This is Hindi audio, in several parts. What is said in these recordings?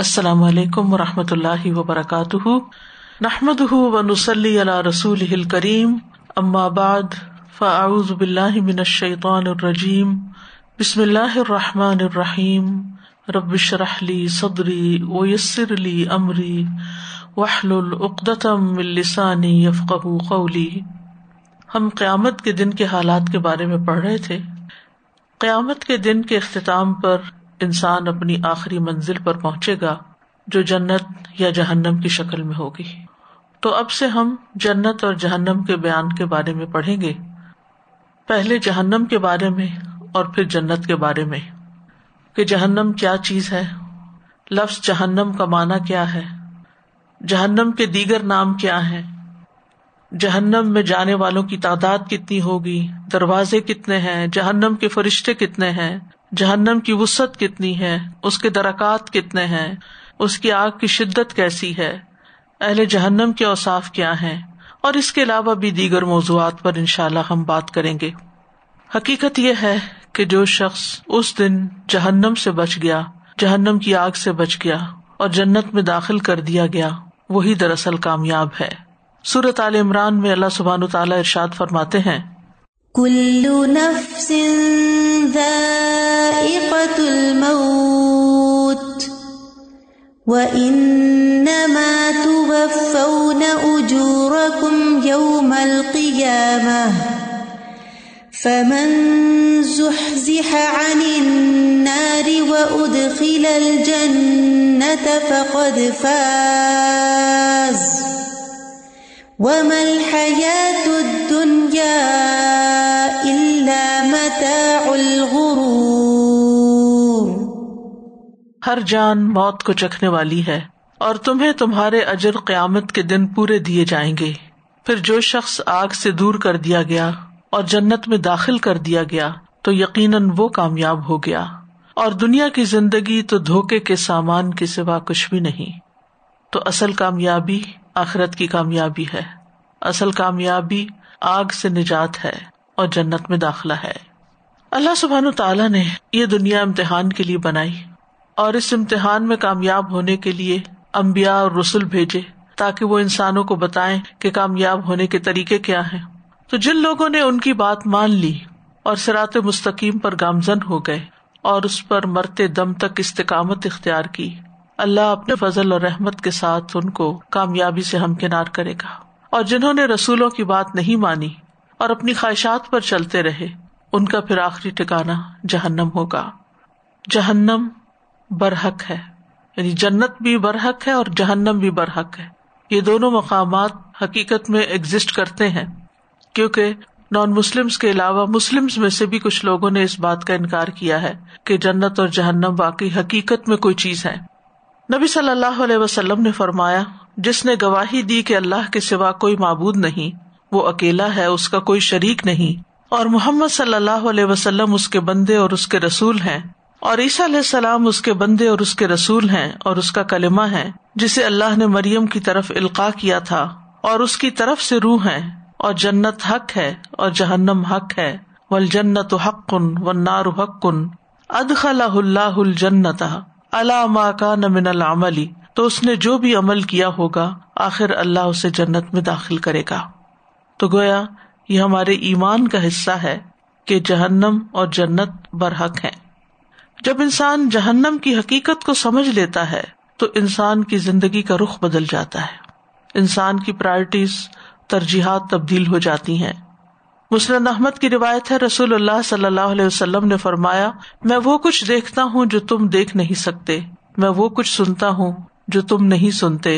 अस्सलामु अलैकुम वरहमतुल्लाहि वबरकातुहू नहमदुहू व नुसल्ली अला रसूलिहिल करीम अम्मा बाद फअऊज़ु बिल्लाहि मिनश शैतानिर रजीम बिस्मिल्लाहिर रहमानिर रहीम रब्बिश रह ली सदरी व यस्सिर ली अमरी वहलुल उक़्दतम मिन लिसानी यफ़क़हू क़ौली। हम क़यामत के दिन के हालात के बारे में पढ़ रहे थे। क़यामत के दिन के इख्तिताम पर इंसान अपनी आखिरी मंजिल पर पहुंचेगा जो जन्नत या जहन्नम की शक्ल में होगी। तो अब से हम जन्नत और जहन्नम के बयान के बारे में पढ़ेंगे, पहले जहन्नम के बारे में और फिर जन्नत के बारे में कि जहन्नम क्या चीज है, लफ्ज जहन्नम का माना क्या है, जहन्नम के दीगर नाम क्या हैं, जहन्नम में जाने वालों की तादाद कितनी होगी, दरवाजे कितने हैं, जहन्नम के फरिश्ते कितने हैं, जहन्नम की वुसअत कितनी है, उसके दरकात कितने हैं, उसकी आग की शिद्दत कैसी है, अहले जहन्नम के औसाफ क्या हैं, और इसके अलावा भी दीगर मौज़ूआत पर इंशाअल्लाह हम बात करेंगे। हकीकत यह है कि जो शख्स उस दिन जहन्नम से बच गया, जहन्नम की आग से बच गया और जन्नत में दाखिल कर दिया गया, वही दरअसल कामयाब है। सूरत आल इमरान में अल्लाह सुब्हानहु व तआला इरशाद फरमाते हैं, कुल्लु नफ्सिन ज़ाइक़तुल मौत व इन्नमा तुवफ़्फ़ौना उजूरकुम यौमल क़ियामह फ़मन ज़ुहज़िह अनिन नारि व उद्ख़िलल जन्नत फ़क़द फ़ाज़ वमल हयातुद दुन्या इल्ला मताउल गुरूर। हर जान मौत को चखने वाली है और तुम्हें तुम्हारे अजर क़यामत के दिन पूरे दिए जाएंगे। फिर जो शख्स आग से दूर कर दिया गया और जन्नत में दाखिल कर दिया गया तो यकीनन वो कामयाब हो गया, और दुनिया की जिंदगी तो धोखे के सामान के सिवा कुछ भी नहीं। तो असल कामयाबी आखिरत की कामयाबी है, असल कामयाबी आग से निजात है और जन्नत में दाखिला है। अल्लाह सुब्हानहु तआला ने ये दुनिया इम्तिहान के लिए बनाई और इस इम्तिहान में कामयाब होने के लिए अम्बिया और रसूल भेजे ताकि वो इंसानों को बताएं कि कामयाब होने के तरीके क्या हैं। तो जिन लोगों ने उनकी बात मान ली और सिरात मुस्तकीम पर गामजन हो गए और उस पर मरते दम तक इस्तिकामत इख्तियार की, अल्लाह अपने फजल और रहमत के साथ उनको कामयाबी से हमकिनार करेगा। और जिन्होंने रसूलों की बात नहीं मानी और अपनी ख्वाहिशात पर चलते रहे, उनका फिर आखिरी ठिकाना जहन्नम होगा। जहन्नम बरहक है, यानी जन्नत भी बरहक है और जहन्नम भी बरहक है। ये दोनों मकामात हकीकत में एग्जिस्ट करते हैं, क्योंकि नॉन मुस्लिम्स के अलावा मुस्लिम्स में से भी कुछ लोगों ने इस बात का इनकार किया है कि जन्नत और जहन्नम वाकई हकीकत में कोई चीज है। नबी सल्लल्लाहु अलैहि वसल्लम ने फरमाया, जिसने गवाही दी कि अल्लाह के सिवा कोई माबूद नहीं, वो अकेला है, उसका कोई शरीक नहीं, और मोहम्मद सल्लल्लाहु अलैहि वसल्लम उसके बंदे और उसके रसूल हैं, और ईसा अलैहिस्सलाम उसके बंदे और उसके रसूल हैं, और उसका कलिमा है जिसे अल्लाह ने मरियम की तरफ इल्का किया था, और उसकी तरफ से रूह है, और जन्नत हक है और जहन्नम हक है। वल जन्नतु हक्कुन वन्नारु हक्कुन अदखलहुल्लाहुल जन्नता अला मा कान मिनल अमली, तो उसने जो भी अमल किया होगा आखिर अल्लाह उसे जन्नत में दाखिल करेगा। तो गोया ये हमारे ईमान का हिस्सा है कि जहन्नम और जन्नत बरहक हैं। जब इंसान जहन्नम की हकीकत को समझ लेता है तो इंसान की जिंदगी का रुख बदल जाता है, इंसान की प्रायोरिटीज, तरजीहात तब्दील हो जाती हैं। मुस्लिम अहमद की रिवायत है, रसूलुल्लाह सल्लल्लाहु अलैहि वसल्लम ने फरमाया, मैं वो कुछ देखता हूँ जो तुम देख नहीं सकते, मैं वो कुछ सुनता हूँ जो तुम नहीं सुनते।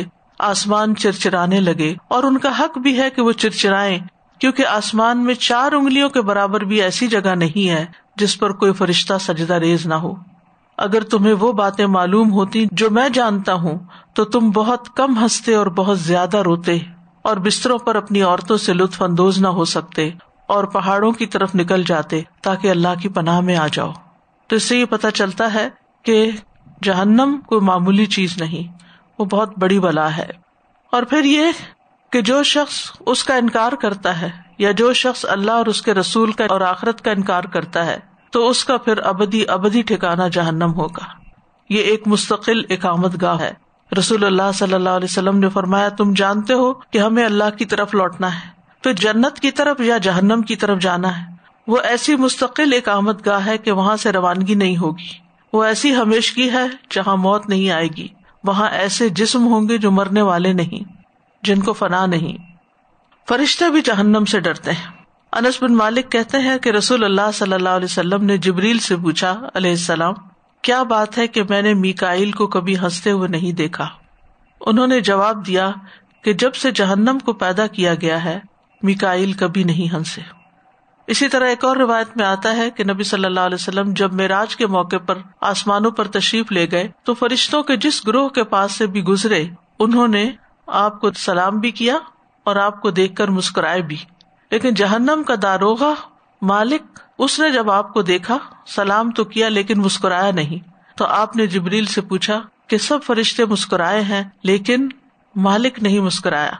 आसमान चिरचिराने लगे, और उनका हक भी है कि वो चिरचिराएं, क्योंकि आसमान में 4 उंगलियों के बराबर भी ऐसी जगह नहीं है जिस पर कोई फरिश्ता सजदा रेज ना हो। अगर तुम्हें वो बातें मालूम होती जो मैं जानता हूँ तो तुम बहुत कम हंसते और बहुत ज्यादा रोते, और बिस्तरों पर अपनी औरतों से लुत्फ अंदोज न हो सकते, और पहाड़ों की तरफ निकल जाते ताकि अल्लाह की पनाह में आ जाओ। तो इससे ये पता चलता है कि जहन्नम कोई मामूली चीज नहीं, वो बहुत बड़ी बला है। और फिर ये कि जो शख्स उसका इनकार करता है, या जो शख्स अल्लाह और उसके रसूल का और आखिरत का इनकार करता है, तो उसका फिर अबदी अबदी ठिकाना जहन्नम होगा। ये एक मुस्तकिल इकामत गाह है। रसूलुल्लाह सल्लल्लाहु अलैहि वसल्लम ने फरमाया, तुम जानते हो कि हमें अल्लाह की तरफ लौटना है, तो जन्नत की तरफ या जहन्नम की तरफ जाना है। वो ऐसी मुस्तकिल इकामत गाह है कि वहाँ से रवानगी नहीं होगी। वो ऐसी हमेशगी है जहाँ मौत नहीं आएगी। वहाँ ऐसे जिस्म होंगे जो मरने वाले नहीं, जिनको फना नहीं। फरिश्ते भी जहन्नम से डरते हैं। अनस बिन मालिक कहते हैं कि रसूलुल्लाह सल्लल्लाहु अलैहि वसल्लम ने जिब्रील से पूछा अलैहिस्सलाम, क्या बात है कि मैंने मीकाईल को कभी हंसते हुए नहीं देखा। उन्होंने जवाब दिया कि जब से जहन्नम को पैदा किया गया है मीकाईल कभी नहीं हंसे। इसी तरह एक और रिवायत में आता है कि नबी सल्लल्लाहु अलैहि वसल्लम जब मेराज के मौके पर आसमानों पर तशरीफ ले गए तो फरिश्तों के जिस ग्रोह के पास से भी गुजरे उन्होंने आपको सलाम भी किया और आपको देखकर मुस्कुराए भी। लेकिन जहन्नम का दारोगा मालिक, उसने जब आपको देखा सलाम तो किया लेकिन मुस्कुराया नहीं। तो आपने जिब्रील से पूछा कि सब फरिश्ते मुस्कुराए हैं लेकिन मालिक नहीं मुस्कुराया।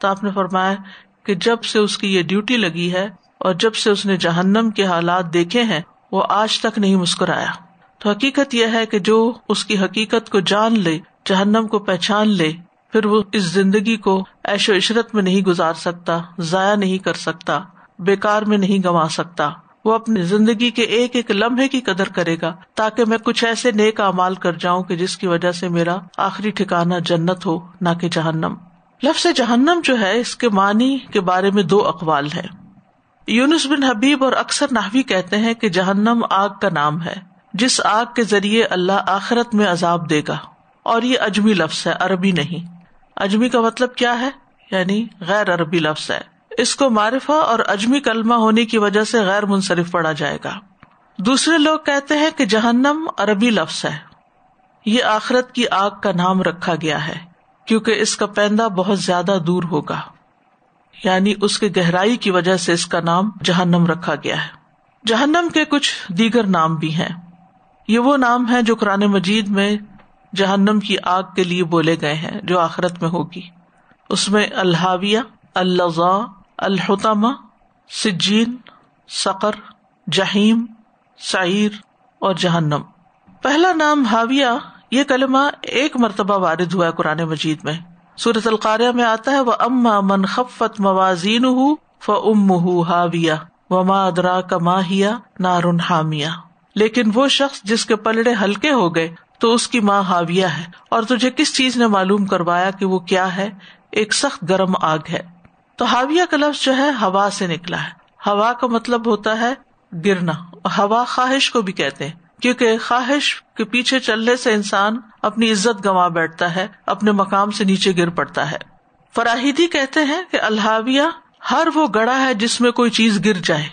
तो आपने फरमाया कि जब से उसकी ये ड्यूटी लगी है और जब से उसने जहन्नम के हालात देखे हैं वो आज तक नहीं मुस्कुराया। तो हकीकत यह है कि जो उसकी हकीकत को जान ले, जहन्नम को पहचान ले, फिर वो इस जिंदगी को ऐशो इशरत में नहीं गुजार सकता, जाया नहीं कर सकता, बेकार में नहीं गंवा सकता। वो अपनी जिंदगी के एक एक लम्हे की कदर करेगा ताकि मैं कुछ ऐसे नेक अमाल कर जाऊं कि जिसकी वजह से मेरा आखिरी ठिकाना जन्नत हो, ना कि जहन्नम। लफ्ज़ जहन्नम जो है इसके मानी के बारे में दो अकवाल है। यूनुस बिन हबीब और अक्सर नाहवी कहते हैं कि जहन्नम आग का नाम है जिस आग के जरिए अल्लाह आखिरत में अजाब देगा। और ये अजमी लफ्ज़ है, अरबी नहीं। अजमी का मतलब क्या है, यानी गैर अरबी लफ्ज है। इसको मारिफा और अजमी कलमा होने की वजह से गैर मुनसरिफ पढ़ा जाएगा। दूसरे लोग कहते हैं कि जहन्नम अरबी लफ्ज है, ये आखिरत की आग का नाम रखा गया है क्योंकि इसका पैंदा बहुत ज्यादा दूर होगा, यानी उसके गहराई की वजह से इसका नाम जहन्नम रखा गया है। जहन्नम के कुछ दीगर नाम भी हैं। ये वो नाम है जो कुरान मजीद में जहन्नम की आग के लिए बोले गए हैं जो आखिरत में होगी। उसमें अलहाविया, अल्लज़ा, अलहुतमा, सिज्जीन, सकर, जहीम, साइर और जहन्नम। पहला नाम हाविया, ये कलमा एक मरतबा वारिद हुआ है कुरान मजीद में। सूरत अल-कारिया में आता है, व अम्मा मन खफ्फत मवाज़ीनुहु फउम्मुहु हाविया वमा अदराका मा हिया नारुन हामिया। लेकिन वो शख्स जिसके पलड़े हल्के हो गए तो उसकी माँ हाविया है, और तुझे किस चीज ने मालूम करवाया कि वो क्या है, एक सख्त गर्म आग है। तो हाविया का लफ्ज जो है हवा से निकला है। हवा का मतलब होता है गिरना। हवा ख्वाहिश को भी कहते हैं क्योंकि ख्वाहिश के पीछे चलने से इंसान अपनी इज्जत गंवा बैठता है, अपने मकाम से नीचे गिर पड़ता है। फराहिदी कहते हैं कि अलहाविया हर वो गड़ा है जिसमें कोई चीज गिर जाए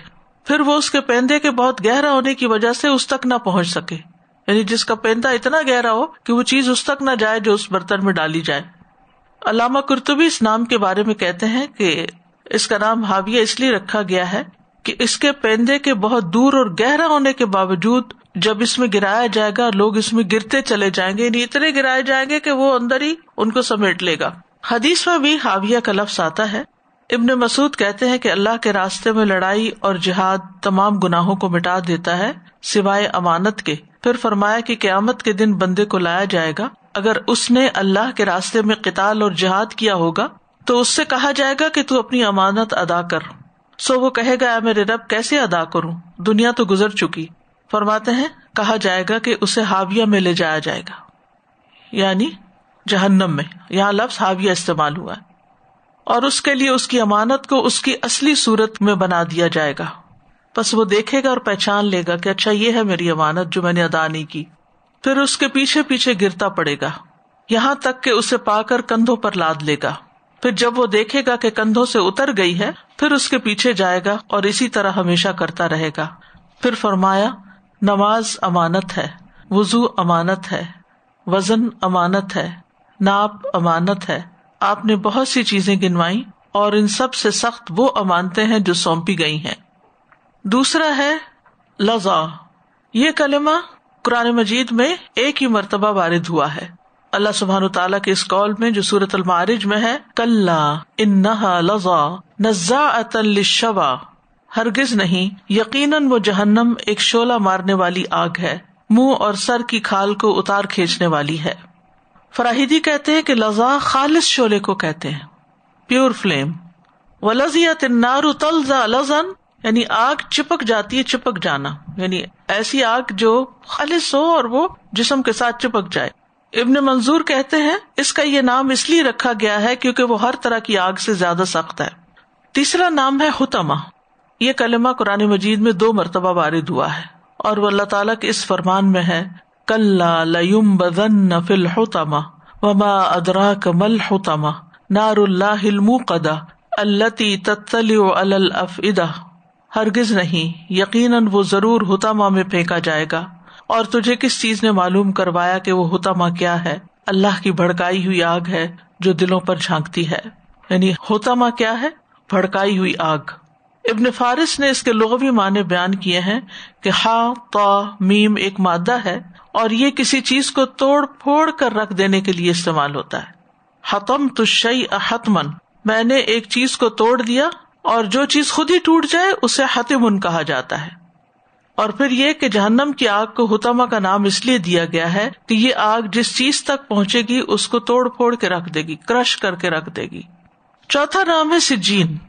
फिर वो उसके पैंदे के बहुत गहरा होने की वजह से उस तक न पहुंच सके, यानी जिसका पैंदा इतना गहरा हो कि वो चीज उस तक न जाए जो उस बर्तन में डाली जाए। अल्लामा कुर्तुबी इस नाम के बारे में कहते हैं कि इसका नाम हाविया इसलिए रखा गया है कि इसके पैंदे के बहुत दूर और गहरा होने के बावजूद जब इसमें गिराया जाएगा लोग इसमें गिरते चले जाएंगे, यानी इतने गिराए जाएंगे कि वो अंदर ही उनको समेट लेगा। हदीस में भी हाविया का लफ्ज आता है। इब्ने मसूद कहते हैं कि अल्लाह के रास्ते में लड़ाई और जिहाद तमाम गुनाहों को मिटा देता है सिवाय अमानत के। फिर फरमाया कि क़यामत के दिन बंदे को लाया जाएगा, अगर उसने अल्लाह के रास्ते में क़िताल और जिहाद किया होगा तो उससे कहा जाएगा कि तू अपनी अमानत अदा कर। सो वो कहेगा, मेरे रब कैसे अदा करूं, दुनिया तो गुजर चुकी। फरमाते हैं कहा जाएगा कि उसे हाविया में ले जाया जाएगा, यानी जहन्नम में। यहाँ लफ्ज हाविया इस्तेमाल हुआ है। और उसके लिए उसकी अमानत को उसकी असली सूरत में बना दिया जाएगा। बस वो देखेगा और पहचान लेगा कि अच्छा ये है मेरी अमानत जो मैंने अदा नहीं की, फिर उसके पीछे पीछे गिरता पड़ेगा यहाँ तक कि उसे पाकर कंधों पर लाद लेगा। फिर जब वो देखेगा कि कंधों से उतर गई है फिर उसके पीछे जाएगा और इसी तरह हमेशा करता रहेगा। फिर फरमाया, नमाज अमानत है, वुजू अमानत है, वजन अमानत है, नाप अमानत है। आपने बहुत सी चीजें गिनवाई और इन सब से सख्त वो अमानतें हैं जो सौंपी गई हैं। दूसरा है लजा। ये कलमा कुरान मजीद में एक ही मरतबा वारिद हुआ है। अल्लाह सुब्हानहु तआला के इस कौल में जो सूरत अल-मारिज में है, कल्ला इन्नहा लजा नज़्ज़ाअतन लिश्शवा, हरगिज नहीं, यकीनन वो जहन्नम एक शोला मारने वाली आग है मुंह और सर की खाल को उतार खींचने वाली है। फराहिदी कहते हैं कि लजा खालिस शोले को कहते हैं, प्योर फ्लेम। वलजियत नारु तलजा लजन, यानी आग चिपक जाती है, चिपक जाना, यानी ऐसी आग जो खालिस हो और वो जिस्म के साथ चिपक जाए। इब्न मंजूर कहते हैं इसका ये नाम इसलिए रखा गया है क्योंकि वो हर तरह की आग से ज्यादा सख्त है। तीसरा नाम है हुतमा। ये कलमा कुरान मजीद में 2 मरतबा वारिद हुआ है और वो अल्लाह ताला के इस फरमान में है, कल्ला लयुम्बज़न्न फिल हुतमा वमा अदराक मल हुतमा नारुल्लाहिल मुक़दा अल्लती तत्तलिउ अलल अफइदा। हरगिज नहीं, यकीनन वो जरूर हुतमा में फेंका जाएगा। और तुझे किस चीज ने मालूम करवाया कि वो हुतमा क्या है? अल्लाह की भड़काई हुई आग है जो दिलों पर झांकती है। यानी हुतमा क्या है? भड़काई हुई आग। इब्न फारिस ने इसके लुग़वी माने बयान किए हैं कि हा ता मीम एक मादा है और ये किसी चीज को तोड़ फोड़ कर रख देने के लिए इस्तेमाल होता है। हतम्तु शैअ हतमन, मैंने एक चीज को तोड़ दिया और जो चीज खुद ही टूट जाए उसे हतिमुन कहा जाता है। और फिर यह कि जहन्नम की आग को हुतमा का नाम इसलिए दिया गया है कि ये आग जिस चीज तक पहुंचेगी उसको तोड़ फोड़ के रख देगी, क्रश करके रख देगी। चौथा नाम है सिजीन।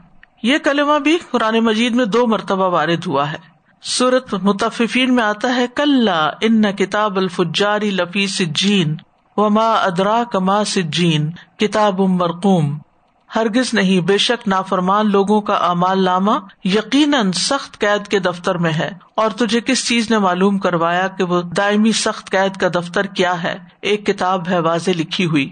ये कलमा भी कुरान मजीद में 2 मरतबा वारिद हुआ है। सूरत मुतफिफीन में आता है, कल्ला इन्ना किताब अल-फुज्जारी लफी सिज्जीन वमा अदराक मा सिज्जीन किताबुम मरकूम। हरगिज नहीं, बेशक नाफरमान लोगों का अमाल नामा यकीनन सख्त कैद के दफ्तर में है और तुझे किस चीज ने मालूम करवाया कि वो दायमी सख्त कैद का दफ्तर क्या है? एक किताब है वाजे लिखी हुई।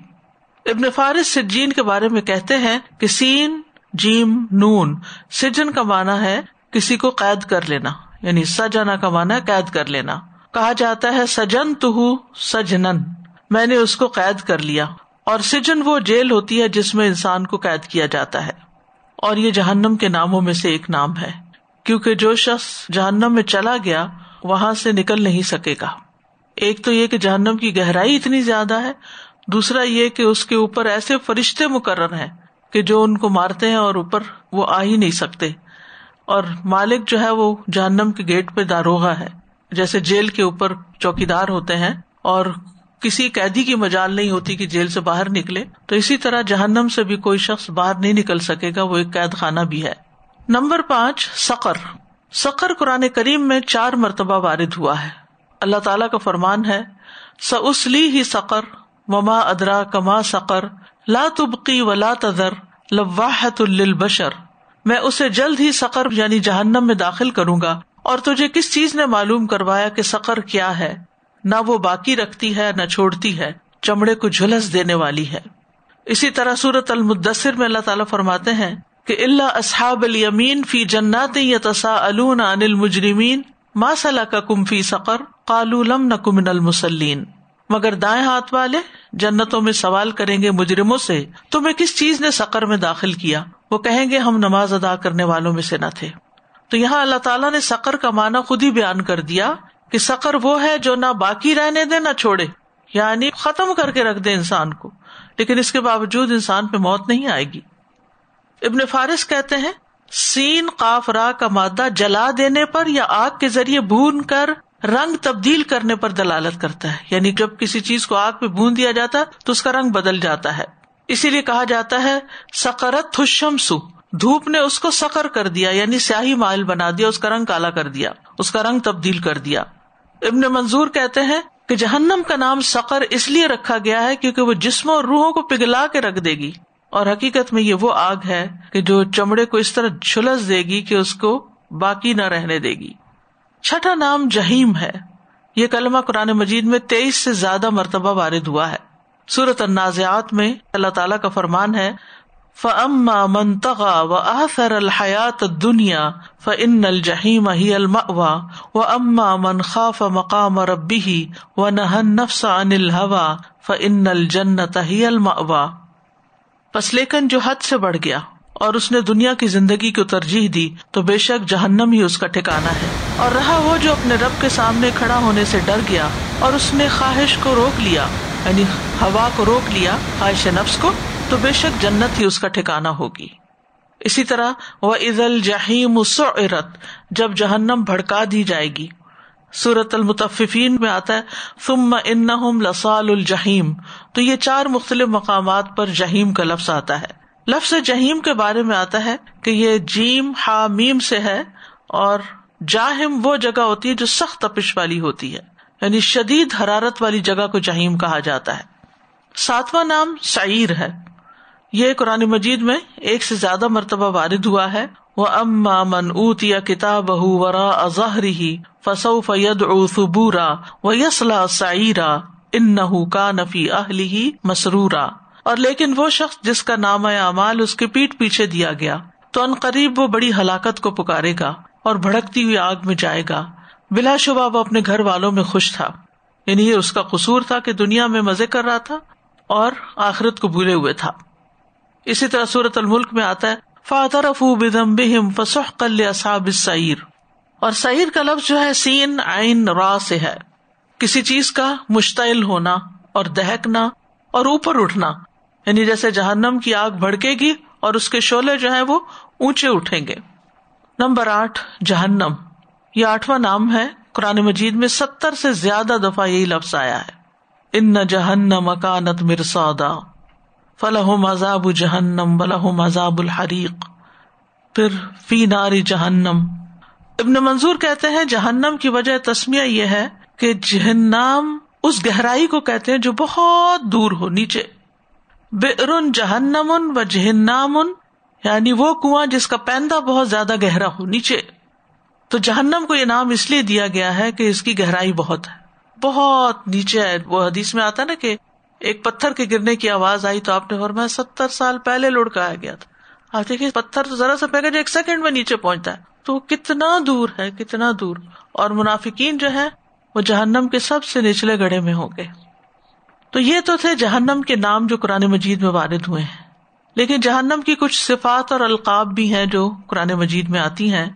इब्न फारिस सिज्जीन के बारे में कहते हैं कि सीन जीम नून, सिजन का माना है किसी को कैद कर लेना, यानी सजना का माना है कैद कर लेना। कहा जाता है सजन तुहू सजनन, मैंने उसको कैद कर लिया। और सिजन वो जेल होती है जिसमें इंसान को कैद किया जाता है। और ये जहन्नम के नामों में से एक नाम है क्योंकि जो शख्स जहन्नम में चला गया वहां से निकल नहीं सकेगा। एक तो ये कि जहन्नम की गहराई इतनी ज्यादा है, दूसरा ये कि उसके ऊपर ऐसे फरिश्ते मुकर्रर हैं कि जो उनको मारते हैं और ऊपर वो आ ही नहीं सकते। और मालिक जो है वो जहन्नम के गेट पे दारोगा है, जैसे जेल के ऊपर चौकीदार होते हैं और किसी कैदी की मजाल नहीं होती कि जेल से बाहर निकले, तो इसी तरह जहन्नम से भी कोई शख्स बाहर नहीं निकल सकेगा, वो एक कैद खाना भी है। नंबर 5 सकर। सकर कुरान करीम में 4 मरतबा वारिद हुआ है। अल्लाह ताला का फरमान है, सउस्ली ही सकर वमा अदरा कमा सकर ला तुबकी वला तजर लवाहतुल लिल बशर। मैं उसे जल्द ही सकर यानी जहन्नम में दाखिल करूंगा और तुझे किस चीज ने मालूम करवाया कि सकर क्या है? ना वो बाकी रखती है ना छोड़ती है, चमड़े को झुलस देने वाली है। इसी तरह सूरत अल-मुद्दसिर में अल्लाह ताला फरमाते हैं कि इल्ला अस्हाबल यमीन फी जन्नातिन यतसाअलून अनिल मुजरिमीन मा सलकाकुम फी सकर कालू लम नकु मिनल मुसल्लीन। मगर दाएं हाथ वाले जन्नतों में सवाल करेंगे मुजरिमों से, तुम्हें किस चीज ने सकर में दाखिल किया? वो कहेंगे हम नमाज अदा करने वालों में से न थे। तो यहाँ अल्लाह ताला ने सकर का माना खुद ही बयान कर दिया कि सकर वो है जो ना बाकी रहने दे ना छोड़े, यानी खत्म करके रख दे इंसान को, लेकिन इसके बावजूद इंसान पे मौत नहीं आएगी। इब्न फारिस कहते हैं सीन काफ रा का मादा जला देने पर या आग के जरिए भून कर रंग तब्दील करने पर दलालत करता है, यानी जब किसी चीज को आग पे भून दिया जाता है तो उसका रंग बदल जाता है। इसीलिए कहा जाता है सकरत हुशमसु, धूप ने उसको सकर कर दिया, यानी स्याही माइल बना दिया, उसका रंग काला कर दिया, उसका रंग तब्दील कर दिया। इब्न मंजूर कहते हैं कि जहन्नम का नाम सकर इसलिए रखा गया है क्योंकि वो जिस्मों और रूहों को पिघला के रख देगी। और हकीकत में ये वो आग है कि जो चमड़े को इस तरह झुलस देगी कि उसको बाकी न रहने देगी। छठा नाम जहीम है। ये कलमा कुरान मजीद में 23 से ज्यादा मरतबा वारिद हुआ है। सूरत अन्नाज़ियात में अल्लाह ताला का फरमान है, फअम्मा मन तग़ा व आथर अल हयात दुनिया फइन्नल जहीम हियल मअवा व अम्मा मन खाफ मकाम रब्बिही व नहन नफ्स अनिल हवा फइन्नल जन्नत हियल मअवा। पस लेकिन जो हद से बढ़ गया और उसने दुनिया की जिंदगी को तरजीह दी तो बेशक जहन्नम ही उसका ठिकाना है। और रहा वो जो अपने रब के सामने खड़ा होने से डर गया और उसने ख्वाहिश को रोक लिया, यानी हवा को रोक लिया, ख्वाहिश नफ्स को, तो बेशक जन्नत ही उसका ठिकाना होगी। इसी तरह व इज़ल जहीम सुइरत, जब जहन्नम भड़का दी जाएगी, सूरत अल-मुतफ्फिफीन में आता है सुम्मा इन्नहुम लसालुल जहीम। तो ये चार मुख्तलिफ मकामात पर जहीम का लफ्ज आता है। लफ्ज जहीम के बारे में आता है कि ये जीम हा मीम से है और जाहिम वो जगह होती है जो सख्त तपिश वाली होती है, यानी शदीद हरारत वाली जगह को जहीम कहा जाता है। सातवां नाम सईर है, ये कुरान मजीद में एक से ज्यादा मरतबा वारिद हुआ है। व अम्मा मन ऊतिया किताबहु वराअ ज़हरिही फसौफ यदउ सुबूरा व यसला सईरा इन्नहु कान फी अहलिही मसरूरा। और लेकिन वो शख्स जिसका नाम अमाल उसके पीठ पीछे दिया गया तो अनकरीब वो बड़ी हलाकत को पुकारेगा और भड़कती हुई आग में जाएगा। बिलाशुबा वो अपने घर वालों में खुश था, यानी ये उसका कसूर था कि दुनिया में मजे कर रहा था और आखिरत को भूले हुए था। इसी तरह सूरत अल-मुल्क में आता है फातरफू बिदम्बिहिम फसुहकल लिअस्हाबिस सईर। और सईर का लफ्ज जो है सीन आइन रा से है, किसी चीज का मुश्तइल होना और दहकना और ऊपर उठना, यानी जैसे जहन्नम की आग भड़केगी और उसके शोले जो है वो ऊंचे उठेंगे। नंबर 8 जहन्नम, ये 8वां नाम है। कुरान मजीद में 70 से ज्यादा दफा यही लफ्ज आया है। इन्ना जहन्नम कानत मिरसादा फलहुम अज़ाबु जहन्नम वलहुम अज़ाबुल हरीक फिर फी नारी जहन्नम। इब्न मंजूर कहते हैं जहन्नम की वजह तस्मिया यह है कि जहन्नम उस गहराई को कहते हैं जो बहुत दूर हो नीचे। बिरुन जहन्नमुन व जहन्नामुन, यानी वो कुआं जिसका पैंदा बहुत ज्यादा गहरा हो नीचे। तो जहन्नम को ये नाम इसलिए दिया गया है कि इसकी गहराई बहुत है, बहुत नीचे है। वो हदीस में आता ना कि एक पत्थर के गिरने की आवाज आई तो आपने फरमाया 70 साल पहले लुढ़काया गया था। आप देखिए पत्थर तो जरा सा पैकेज 1 सेकंड में नीचे पहुंचता है, तो कितना दूर है, कितना दूर। और मुनाफिकीन जो है वो जहन्नम के सबसे निचले गड्ढे में होंगे। तो ये तो थे जहन्नम के नाम जो कुरान मजीद में वारिद हुए हैं, लेकिन जहन्नम की कुछ सिफात और अलकाब भी हैं जो कुरान मजीद में आती हैं।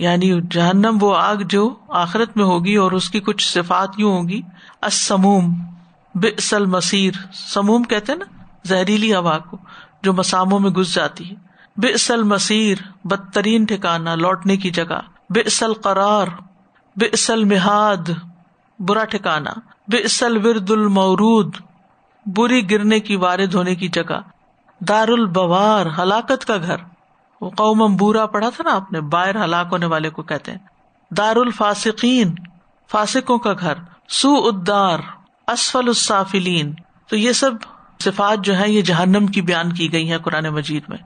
यानी जहन्नम वो आग जो आखिरत में होगी और उसकी कुछ सिफात यूं होगी। अस्समूम बिसल मसीर, समूम कहते हैं ना जहरीली हवा को जो मसामों में घुस जाती है। बिसल मसीर बदतरीन ठिकाना, लौटने की जगह। बिसल करार, बिसल मिहाद बुरा ठिकाना। बिसल विरदुल मौरूद बुरी गिरने की वारिद होने की जगह। दारुल बवार हलाकत का घर, वो कौमम बूरा पढ़ा था ना आपने, बाहर हलाक होने वाले को कहते हैं। दारुल फासिकीन फासिकों का घर। सूउद्दार असफल उस्साफिलीन। तो ये सब सिफात जो है ये जहन्नम की बयान की गई है कुरान मजीद में।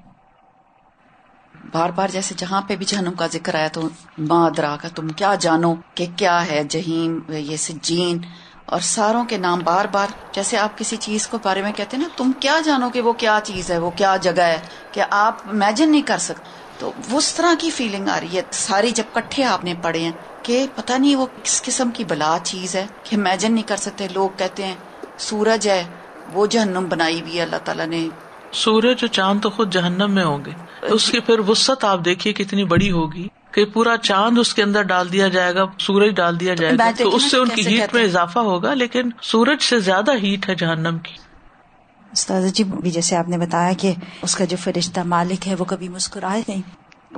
बार बार जैसे जहाँ पे भी जहन्नम का जिक्र आया तो मा अदरा का तुम क्या जानो कि क्या है जहीम, ये सिज्जीन, और सारों के नाम बार बार। जैसे आप किसी चीज को बारे में कहते हैं ना तुम क्या जानो कि वो क्या चीज है, वो क्या जगह है, कि आप इमेजिन नहीं कर सकते। तो उस तरह की फीलिंग आ रही है सारी जब कट्ठे आपने पढ़े हैं कि पता नहीं वो किस किस्म की बला चीज है कि इमेजिन नहीं कर सकते। लोग कहते हैं सूरज है, वो जहन्नम बनाई हुई है अल्लाह ताला ने। सूरज और चांद तो खुद जहन्नम में होंगे, उसकी फिर वुसअत आप देखिए कितनी बड़ी होगी कि पूरा चांद उसके अंदर डाल दिया जाएगा, सूरज डाल दिया जाएगा, तो उससे उनकी हीट में इजाफा होगा। लेकिन सूरज से ज्यादा हीट है जहन्नम की। उस्ताद जी भी जैसे आपने बताया कि उसका जो फरिश्ता मालिक है वो कभी मुस्कुराए नहीं,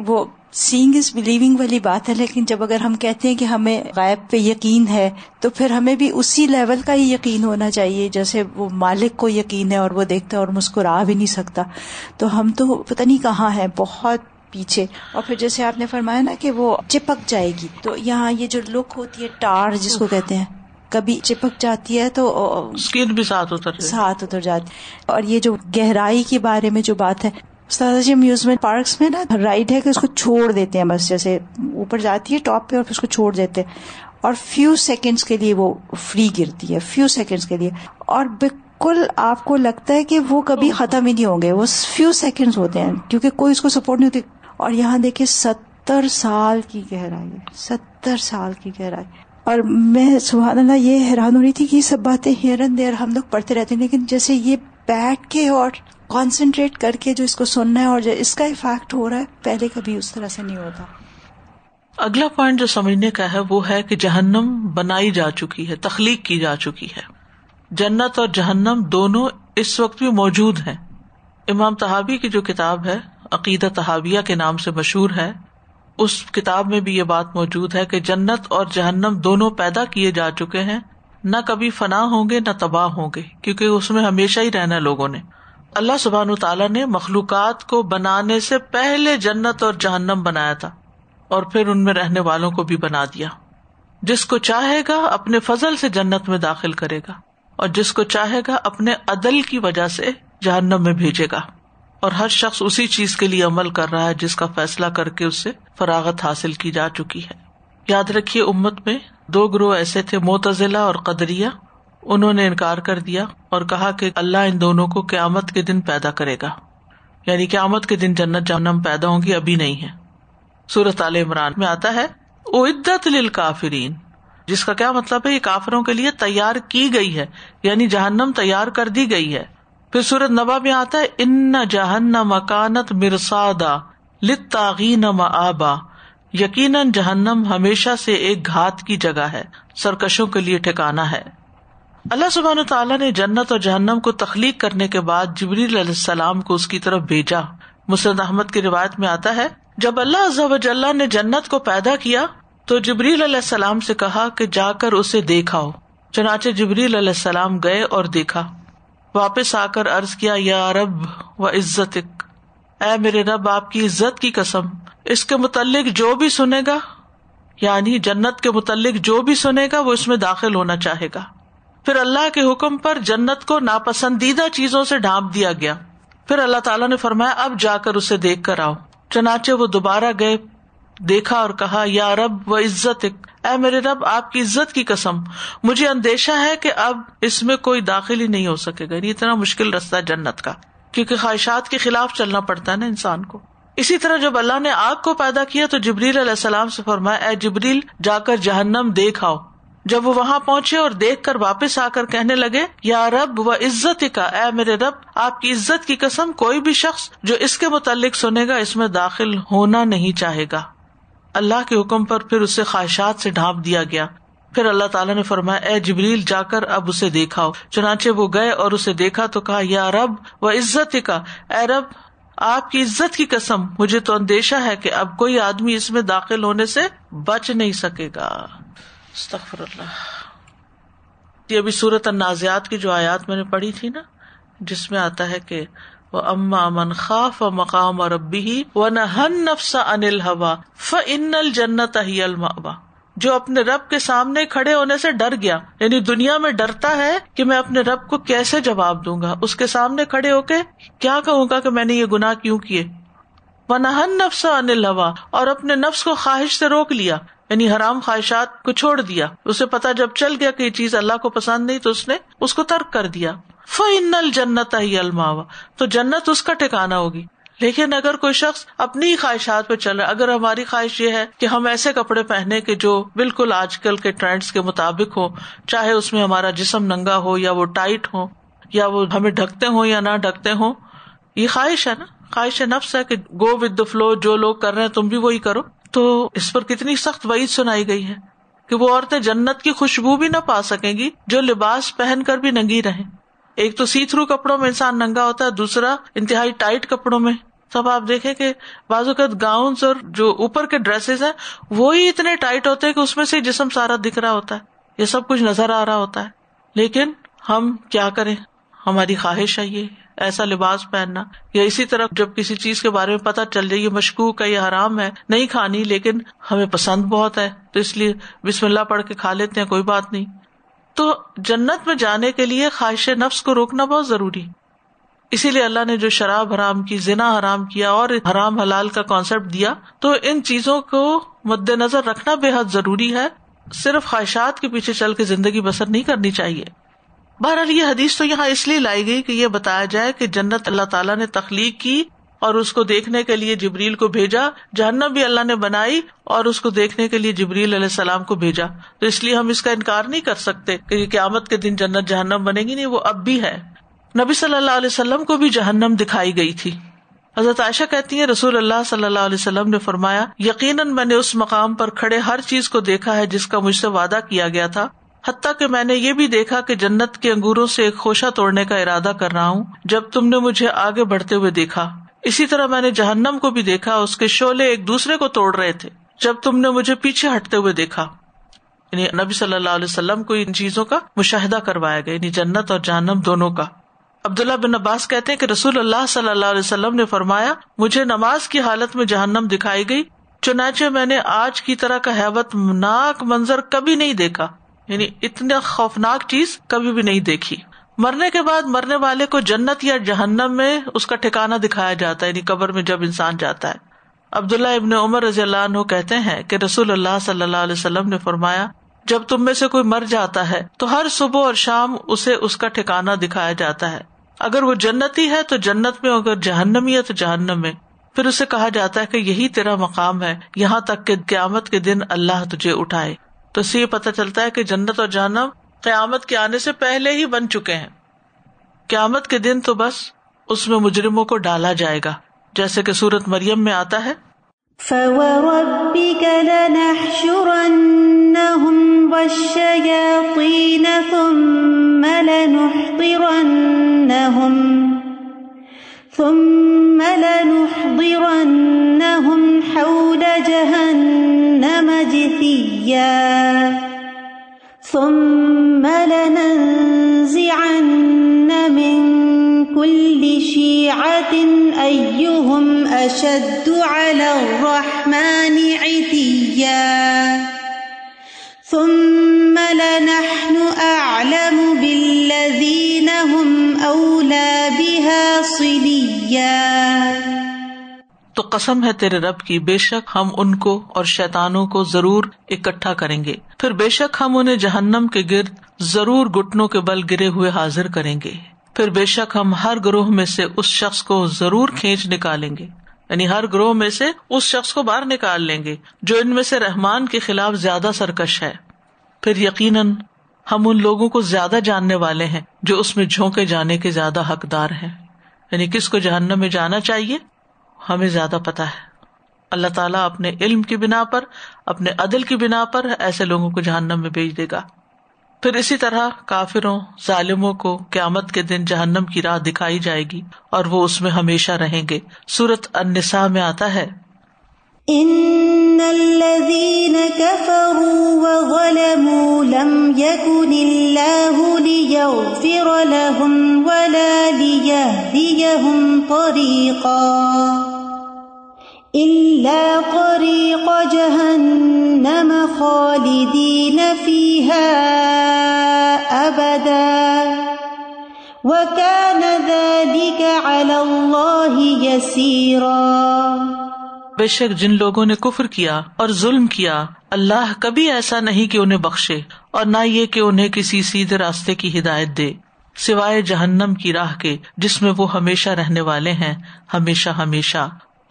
वो सीइंग इज बिलीविंग वाली बात है। लेकिन जब अगर हम कहते हैं कि हमें गायब पे यकीन है तो फिर हमें भी उसी लेवल का ही यकीन होना चाहिए जैसे वो मालिक को यकीन है और वो देखता है और मुस्कुरा भी नहीं सकता। तो हम तो पता नहीं कहाँ है, बहुत पीछे। और फिर जैसे आपने फरमाया ना कि वो चिपक जाएगी, तो यहाँ ये जो लुक होती है टार जिसको कहते हैं, कभी चिपक जाती है तो स्किन भी साथ उतर जाती है। और ये जो गहराई के बारे में जो बात है उस्ताद जी, अम्यूजमेंट पार्क्स में ना राइड है कि उसको छोड़ देते हैं, बस जैसे ऊपर जाती है टॉप पे और फिर उसको छोड़ देते हैं और फ्यू सेकंड्स के लिए वो फ्री गिरती है, फ्यू सेकंड्स के लिए, और बिल्कुल आपको लगता है कि वो कभी खत्म ही नहीं होंगे, वो फ्यू सेकंड्स होते हैं क्योंकि कोई उसको सपोर्ट नहीं होती। और यहाँ देखिये 70 साल की गहराई है, 70 साल की गहराई। और मैं सुभान अल्लाह ये हैरान हो रही थी कि ये सब बातें हियर एंड देयर हम लोग पढ़ते रहते हैं, लेकिन जैसे ये बैठ के और कॉन्सेंट्रेट करके जो इसको सुनना है और इसका इफेक्ट हो रहा है पहले कभी उस तरह से नहीं होता। अगला पॉइंट जो समझने का है वो है कि जहन्नम बनाई जा चुकी है, तख्लीक की जा चुकी है। जन्नत और जहन्नम दोनों इस वक्त भी मौजूद हैं। इमाम तहावी की जो किताब है अकीदा तहाविया के नाम से मशहूर है, उस किताब में भी ये बात मौजूद है कि जन्नत और जहन्नम दोनों पैदा किए जा चुके हैं, न कभी फना होंगे न तबाह होंगे, क्योंकि उसमें हमेशा ही रहना लोगों ने। अल्लाह सुब्हानहू तआला ने मखलूकात को बनाने से पहले जन्नत और जहन्नम बनाया था और फिर उनमें रहने वालों को भी बना दिया। जिसको चाहेगा अपने फजल से जन्नत में दाखिल करेगा और जिसको चाहेगा अपने अदल की वजह से जहन्नम में भेजेगा। और हर शख्स उसी चीज के लिए अमल कर रहा है जिसका फैसला करके उससे फरागत हासिल की जा चुकी है। याद रखिए, उम्मत में दो ग्रोह ऐसे थे, मोतजिला और कदरिया। उन्होंने इनकार कर दिया और कहा कि अल्लाह इन दोनों को क़यामत के दिन पैदा करेगा, यानी क़यामत के दिन जन्नत जहन्नम पैदा होंगी, अभी नहीं है। सूरत आल इमरान में आता है उइद्दत लिल काफिरीन, जिसका क्या मतलब है? ये काफिरों के लिए तैयार की गई है, यानी जहन्नम तैयार कर दी गई है। फिर सूरत नबा में आता है इन्ना जहन्नम कानत मिरसादा लित्तागीन मआबा, यकीनन जहन्नम हमेशा से एक घात की जगह है, सरकशों के लिए ठिकाना है। अल्लाह सुब्हानहू तआला ने जन्नत और जहन्नम को तख्लीक करने के बाद जिब्रील अलैहिस्सलाम को उसकी तरफ भेजा। मुस्नद अहमद की रिवायत में आता है, जब अल्लाह अज़्ज़ा व जल्ला ने जन्नत को पैदा किया तो जिब्रील अलैहिस्सलाम से कहा कि जाकर उसे देखाओ। चनाचे जिब्रील अलैहिस्सलाम गए और देखा, वापस आकर अर्ज किया, या रब व इज्जतिक, ऐ मेरे रब आपकी इज्जत की कसम, इसके मुतल्लिक जो भी सुनेगा, यानी जन्नत के मुतल्लिक जो भी सुनेगा वो इसमें दाखिल होना चाहेगा। फिर अल्लाह के हुक्म पर जन्नत को नापसंदीदा चीजों से ढांप दिया गया। फिर अल्लाह ताला ने फरमाया, अब जाकर उसे देख कर आओ। चनाचे वो दोबारा गए, देखा और कहा, या रब व इज्जतिक, ऐ मेरे रब आपकी इज्जत की कसम, मुझे अंदेशा है कि अब इसमें कोई दाखिल ही नहीं हो सकेगा। ये इतना मुश्किल रास्ता है जन्नत का, क्योंकि ख्वाहिशात के खिलाफ चलना पड़ता है ना इंसान को। इसी तरह जब अल्लाह ने आग को पैदा किया तो जिब्रील अलैहिस्सलाम से फरमाया, ऐ जिब्रील जाकर जहन्नम देख आओ। जब वो वहां पहुंचे और देख कर वापिस आकर कहने लगे, या रब व इज्जतिका, ऐ मेरे रब आपकी इज्जत की कसम, कोई भी शख्स जो इसके मुतालिक सुनेगा इसमें दाखिल होना नहीं चाहेगा। अल्लाह के हुक्म पर फिर उसे ख्वाहिशात से ढांप दिया गया। फिर अल्लाह ताला ने फरमाया, ऐ जिब्रील जाकर अब उसे देखाओ। चुनांचे वो गए और उसे देखा तो कहा, या रब व इज्जतिका, ऐ रब आपकी इज्जत की कसम, मुझे तो अंदेशा है कि अब कोई आदमी इसमें दाखिल होने से बच नहीं सकेगा। अस्तग़फिरुल्लाह। ये अभी सूरत अन्नाज़ियात की जो आयत मैंने पढ़ी थी ना, जिसमें आता है कि वअम्मा मन खाफ मक़ाम रब्बिही वनहन नफ्स अनिल हवा फ़इन्नल जन्नत हियल मअवा, जो अपने रब के सामने खड़े होने से डर गया, यानी दुनिया में डरता है कि मैं अपने रब को कैसे जवाब दूंगा, उसके सामने खड़े होके क्या कहूंगा कि मैंने ये गुनाह क्यों किए। वनहन नफ्स अनिल हवा, और अपने नफ्स को ख्वाहिश से रोक लिया, यानी हराम ख्वाहिशात को छोड़ दिया। उसे पता जब चल गया कि ये चीज अल्लाह को पसंद नहीं तो उसने उसको तर्क कर दिया। फ़इन्नल जन्नत हियल मअवा, तो जन्नत उसका ठिकाना होगी। लेकिन अगर कोई शख्स अपनी ख्वाहिशात पे चल रहा है, अगर हमारी ख्वाहिश ये है कि हम ऐसे कपड़े पहने के जो बिल्कुल आजकल के ट्रेंड्स के मुताबिक हो, चाहे उसमें हमारा जिस्म नंगा हो या वो टाइट हो या वो हमें ढकते हो या ना ढकते हो, ये ख्वाहिश है ना, ख्वाहिश नफ्स है कि गो विद द फ्लो, जो लोग कर रहे हैं तुम भी वही करो। तो इस पर कितनी सख्त वईद सुनाई गई है कि वो औरतें जन्नत की खुशबू भी ना पा सकेंगी जो लिबास पहनकर भी नंगी रहे। एक तो सी थ्रू कपड़ों में इंसान नंगा होता है, दूसरा इंतहाई टाइट कपड़ों में। तब आप देखें कि बाजूकत गाउन्स और जो ऊपर के ड्रेसेस हैं वो ही इतने टाइट होते हैं कि उसमें से जिस्म सारा दिख रहा होता है, ये सब कुछ नजर आ रहा होता है। लेकिन हम क्या करें, हमारी ख्वाहिश है ये ऐसा लिबास पहनना। या इसी तरह जब किसी चीज के बारे में पता चल जाए ये मशकूक है, ये हराम है, नहीं खानी, लेकिन हमें पसंद बहुत है तो इसलिए बिस्मिल्लाह पढ़ के खा लेते हैं, कोई बात नहीं। तो जन्नत में जाने के लिए ख्वाहिश नफ्स को रोकना बहुत जरूरी। इसीलिए अल्लाह ने जो शराब हराम की, जिना हराम किया और हराम हलाल का कॉन्सेप्ट दिया, तो इन चीजों को मद्देनजर रखना बेहद जरूरी है। सिर्फ ख्वाहिशात के पीछे चल के जिंदगी बसर नहीं करनी चाहिए। बहरहाल ये हदीस तो यहाँ इसलिए लाई गई कि ये बताया जाए कि जन्नत अल्लाह ताला ने तख्लीक की और उसको देखने के लिए जिब्रील को भेजा, जहन्नम भी अल्लाह ने बनाई और उसको देखने के लिए जिब्रील अलैहिस्सलाम को भेजा। तो इसलिए हम इसका इनकार नहीं कर सकते कि क़यामत के दिन जन्नत जहन्नम बनेगी, नहीं, वो अब भी है। नबी सल्लल्लाहु अलैहि वसल्लम को भी जहन्नम दिखाई गई थी। हजरत आयशा कहती है, रसूल अल्लाह सल्लल्लाहु अलैहि वसल्लम ने फरमाया, यकीनन मैंने उस मकाम पर खड़े हर चीज को देखा है जिसका मुझसे वादा किया गया था, हत्ता कि मैंने ये भी देखा कि जन्नत के अंगूरों से एक खोशा तोड़ने का इरादा कर रहा हूँ जब तुमने मुझे आगे बढ़ते हुए देखा। इसी तरह मैंने जहन्नम को भी देखा, उसके शोले एक दूसरे को तोड़ रहे थे जब तुमने मुझे पीछे हटते हुए देखा। यानी नबी सल्लल्लाहु अलैहि वसल्लम को इन चीजों का मुशाहिदा करवाया गया, यानी जन्नत और जहन्नम दोनों का। अब्दुल्लाह बिन अब्बास कहते हैं कि रसूलुल्लाह सल्लल्लाहु अलैहि वसल्लम ने फरमाया, मुझे नमाज की हालत में जहन्नम दिखाई गई, चुनाचे मैंने आज की तरह का हैबतनाक मंजर कभी नहीं देखा, यानी इतना खौफनाक चीज कभी भी नहीं देखी। मरने के बाद मरने वाले को जन्नत या जहन्नम में उसका ठिकाना दिखाया जाता है, यानी कब्र में जब इंसान जाता है। अब्दुल्लाह इब्न उमर रज़ियल्लाहु अन्हु कहते हैं कि रसूलुल्लाह सल्लल्लाहु अलैहि वसल्लम ने फरमाया, जब तुम में से कोई मर जाता है तो हर सुबह और शाम उसे उसका ठिकाना दिखाया जाता है, अगर वो जन्नती है तो जन्नत में, अगर जहन्नमी है तो जहन्नम में। फिर उसे कहा जाता है कि यही तेरा मकाम है, यहाँ तक कि क़यामत के दिन अल्लाह तुझे उठाए। तो इससे पता चलता है कि जन्नत और जहन्नम क़यामत के आने से पहले ही बन चुके हैं। क़यामत के दिन तो बस उसमें मुजरिमों को डाला जाएगा, जैसे कि सूरत मरियम में आता है, فَوَرَبِّكَ لَنَحْشُرَنَّهُمْ وَالشَّيَاطِينَ ثُمَّ لَنُحْضِرَنَّهُمْ حَوْلَ جَهَنَّمَ جِثِيًّا ثُمَّ لَنَنزِعَنَّ مِنْ كُلِّ شِيعَةٍ أَيُّهُمْ أَشَدُّ عَلَى الرَّحْمَنِ عِتِيًّا ثُمَّ لَنَحْنُ أَعْلَمُ بِالَّذِينَ هُمْ أَوْلَى بِهَا صِلِيًّا। तो कसम है तेरे रब की, बेशक हम उनको और शैतानों को जरूर इकट्ठा करेंगे, फिर बेशक हम उन्हें जहन्नम के गिर्द जरूर घुटनों के बल गिरे हुए हाजिर करेंगे, फिर बेशक हम हर ग्रोह में से उस शख्स को जरूर खींच निकालेंगे, यानी हर ग्रोह में से उस शख्स को बाहर निकाल लेंगे जो इनमें से रहमान के खिलाफ ज्यादा सरकश है। फिर यकीनन हम उन लोगों को ज्यादा जानने वाले हैं जो उसमें झोंके जाने के ज्यादा हकदार हैं, यानी किसको जहन्नम में जाना चाहिए हमें ज्यादा पता है। अल्लाह ताला अपने इल्म की बिना पर, अपने अदल की बिना पर ऐसे लोगों को जहन्नम में भेज देगा। फिर इसी तरह काफिरों, जालिमों को क़यामत के दिन जहन्नम की राह दिखाई जाएगी और वो उसमें हमेशा रहेंगे। सूरत अन्निसा में आता है, इन्नल्लज़ीना कफ़रू वज़लमू लम यकुनिल्लाहु लियग़फ़िर लहुम वला लियहदियहुम तरीक़ा इल्ला तरीक़ जहन्नम ख़ालिदीन फ़ीहा अबदा व कान ज़ालिक अला अल्लाह यसीरा। बेशक जिन लोगों ने कुफ्र किया और जुल्म किया, अल्लाह कभी ऐसा नहीं कि उन्हें बख्शे और ना ये कि उन्हें किसी सीधे रास्ते की हिदायत दे, सिवाय जहन्नम की राह के जिसमें वो हमेशा रहने वाले हैं, हमेशा हमेशा,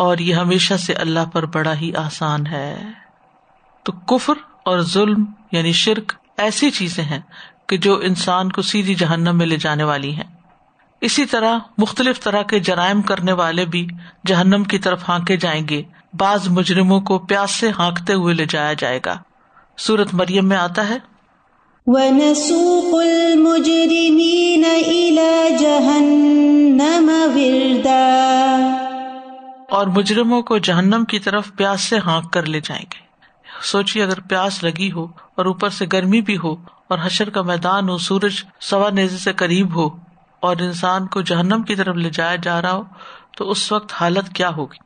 और ये हमेशा से अल्लाह पर बड़ा ही आसान है। तो कुफ्र और जुल्म यानी शिर्क ऐसी चीजें हैं कि जो इंसान को सीधी जहन्नम में ले जाने वाली हैं। इसी तरह मुख्तलिफ तरह के जराइम करने वाले भी जहन्नम की तरफ हाँके जाएंगे, बाज मुजरिमों को प्यास से हाँकते हुए ले जाया जाएगा। सूरत मरियम में आता है, وَنَسُوقُ الْمُجْرِمِينَ إِلَى جَهَنَّمَ وِرْدًا। और मुजरिमों को जहन्नम की तरफ प्यास से हाँक कर ले जाएंगे। सोचिए, अगर प्यास लगी हो और ऊपर से गर्मी भी हो और हशर का मैदान हो, सूरज सवा नेज़े से करीब हो और इंसान को जहन्नम की तरफ ले जाया जा रहा हो, तो उस वक्त हालत क्या होगी।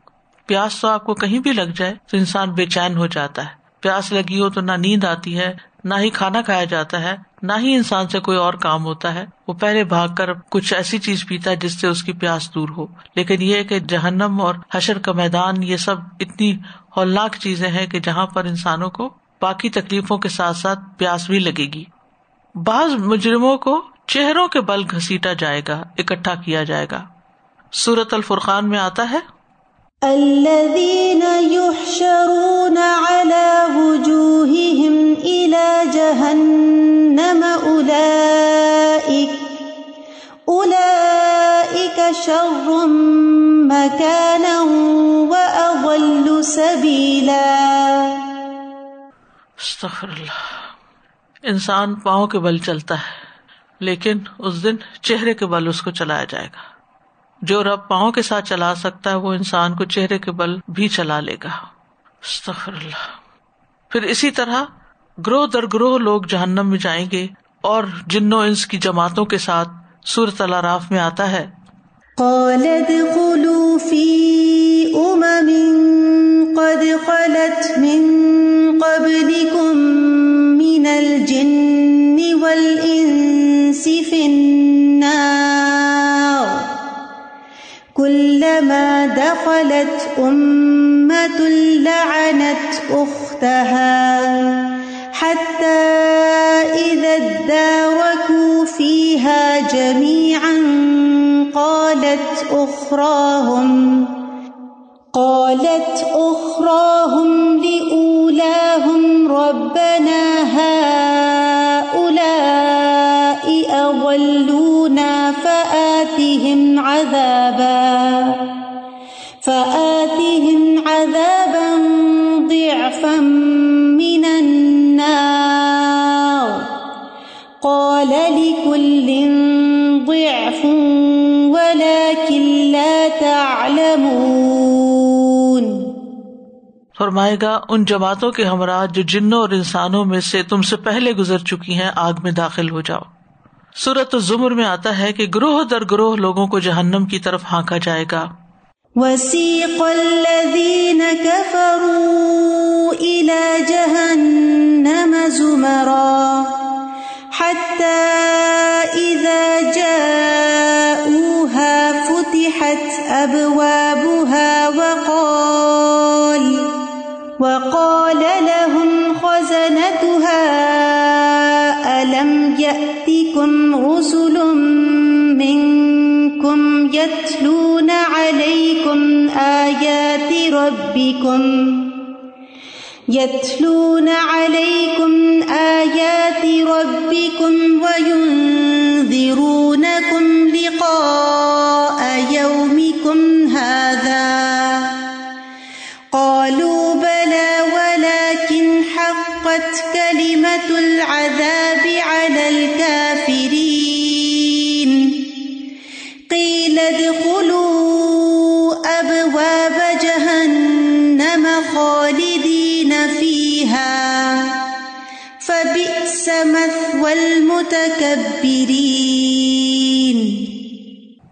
प्यास तो आपको कहीं भी लग जाए तो इंसान बेचैन हो जाता है, प्यास लगी हो तो ना नींद आती है, ना ही खाना खाया जाता है, ना ही इंसान से कोई और काम होता है। वो पहले भागकर कुछ ऐसी चीज पीता है जिससे उसकी प्यास दूर हो। लेकिन ये कि जहन्नम और हशर का मैदान, ये सब इतनी हौलनाक चीजें हैं कि जहाँ पर इंसानों को बाकी तकलीफों के साथ साथ प्यास भी लगेगी। बाज मुजरिमों को चेहरों के बल घसीटा जाएगा, इकट्ठा किया जाएगा। सूरत अल फुरकान में आता है, الذين يحشرون على وجوههم إلى جهنم أولئك شر مكانا وأضل سبيلا। अस्तग़फिरुल्लाह। इंसान पाँव के बल चलता है, लेकिन उस दिन चेहरे के बल उसको चलाया जाएगा। जो रब पाँव के साथ चला सकता है वो इंसान को चेहरे के बल भी चला लेगा। अस्तगफिरुल्लाह। फिर इसी तरह ग्रोह दर ग्रोह लोग जहन्नम में जाएंगे और जिन्नों इंस की जमातों के साथ। सूरत अल-अराफ में आता है كلما دخلت أمة لعنت أختها حتى إذا اداركوا فيها جميعا قالت أخراهم لأولاهم ربنا هؤلاء أضلونا فآتهم عذابا ضعفا من النار قال لكل ضعف ولكن لا تعلمون। फरमाएगा उन जमातों के हमरा जो जिन्नों और इंसानों में से तुमसे पहले गुजर चुकी हैं, आग में दाखिल हो जाओ। सूरत ज़ुमर में आता है कि ग्रोह दर ग्रोह लोगों को जहन्नम की तरफ हाँका जाएगा। वसीक़ अल्लज़ीना कफ़रू इला जहन्नम ज़ुमरा हत्ता इज़ा जाऊहा फ़ुतिहत अबवाबुहा وقال لهم خزنتها ألم يأتكم رسل منكم يتلون عليكم آيات ربكم وينذرونكم لقاء يومكم هذا قالوا كلمة العذاب على الكافرين قيل ادخلوا أبواب جهنم خالدين فيها فبئس مثوى المتكبرين।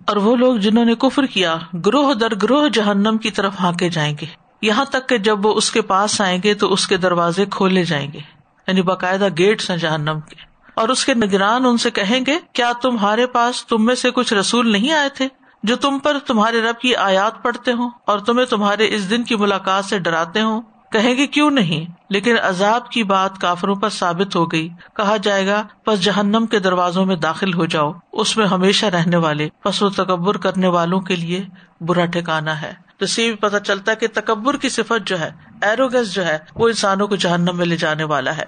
और वो लोग जिन्होंने कुफर किया ग्रोह दर ग्रोह जहन्नम की तरफ हाँके जाएंगे, यहाँ तक कि जब वो उसके पास आएंगे तो उसके दरवाजे खोले जाएंगे, यानी बाकायदा गेट्स हैं जहन्नम के। और उसके निगरान उनसे कहेंगे क्या तुम्हारे पास तुम में से कुछ रसूल नहीं आए थे जो तुम पर तुम्हारे रब की आयात पढ़ते हो और तुम्हें तुम्हारे इस दिन की मुलाकात से डराते हो? कहेंगे क्यों नहीं, लेकिन अजाब की बात काफिरों पर साबित हो गई। कहा जाएगा बस जहन्नम के दरवाजों में दाखिल हो जाओ, उसमें हमेशा रहने वाले बस वो तकब्बुर करने वालों के लिए बुरा ठिकाना है। तो इसी पता चलता है कि तकब्बुर की सिफत जो है, एरोगेंस जो है, वो इंसानों को जहन्नम में ले जाने वाला है।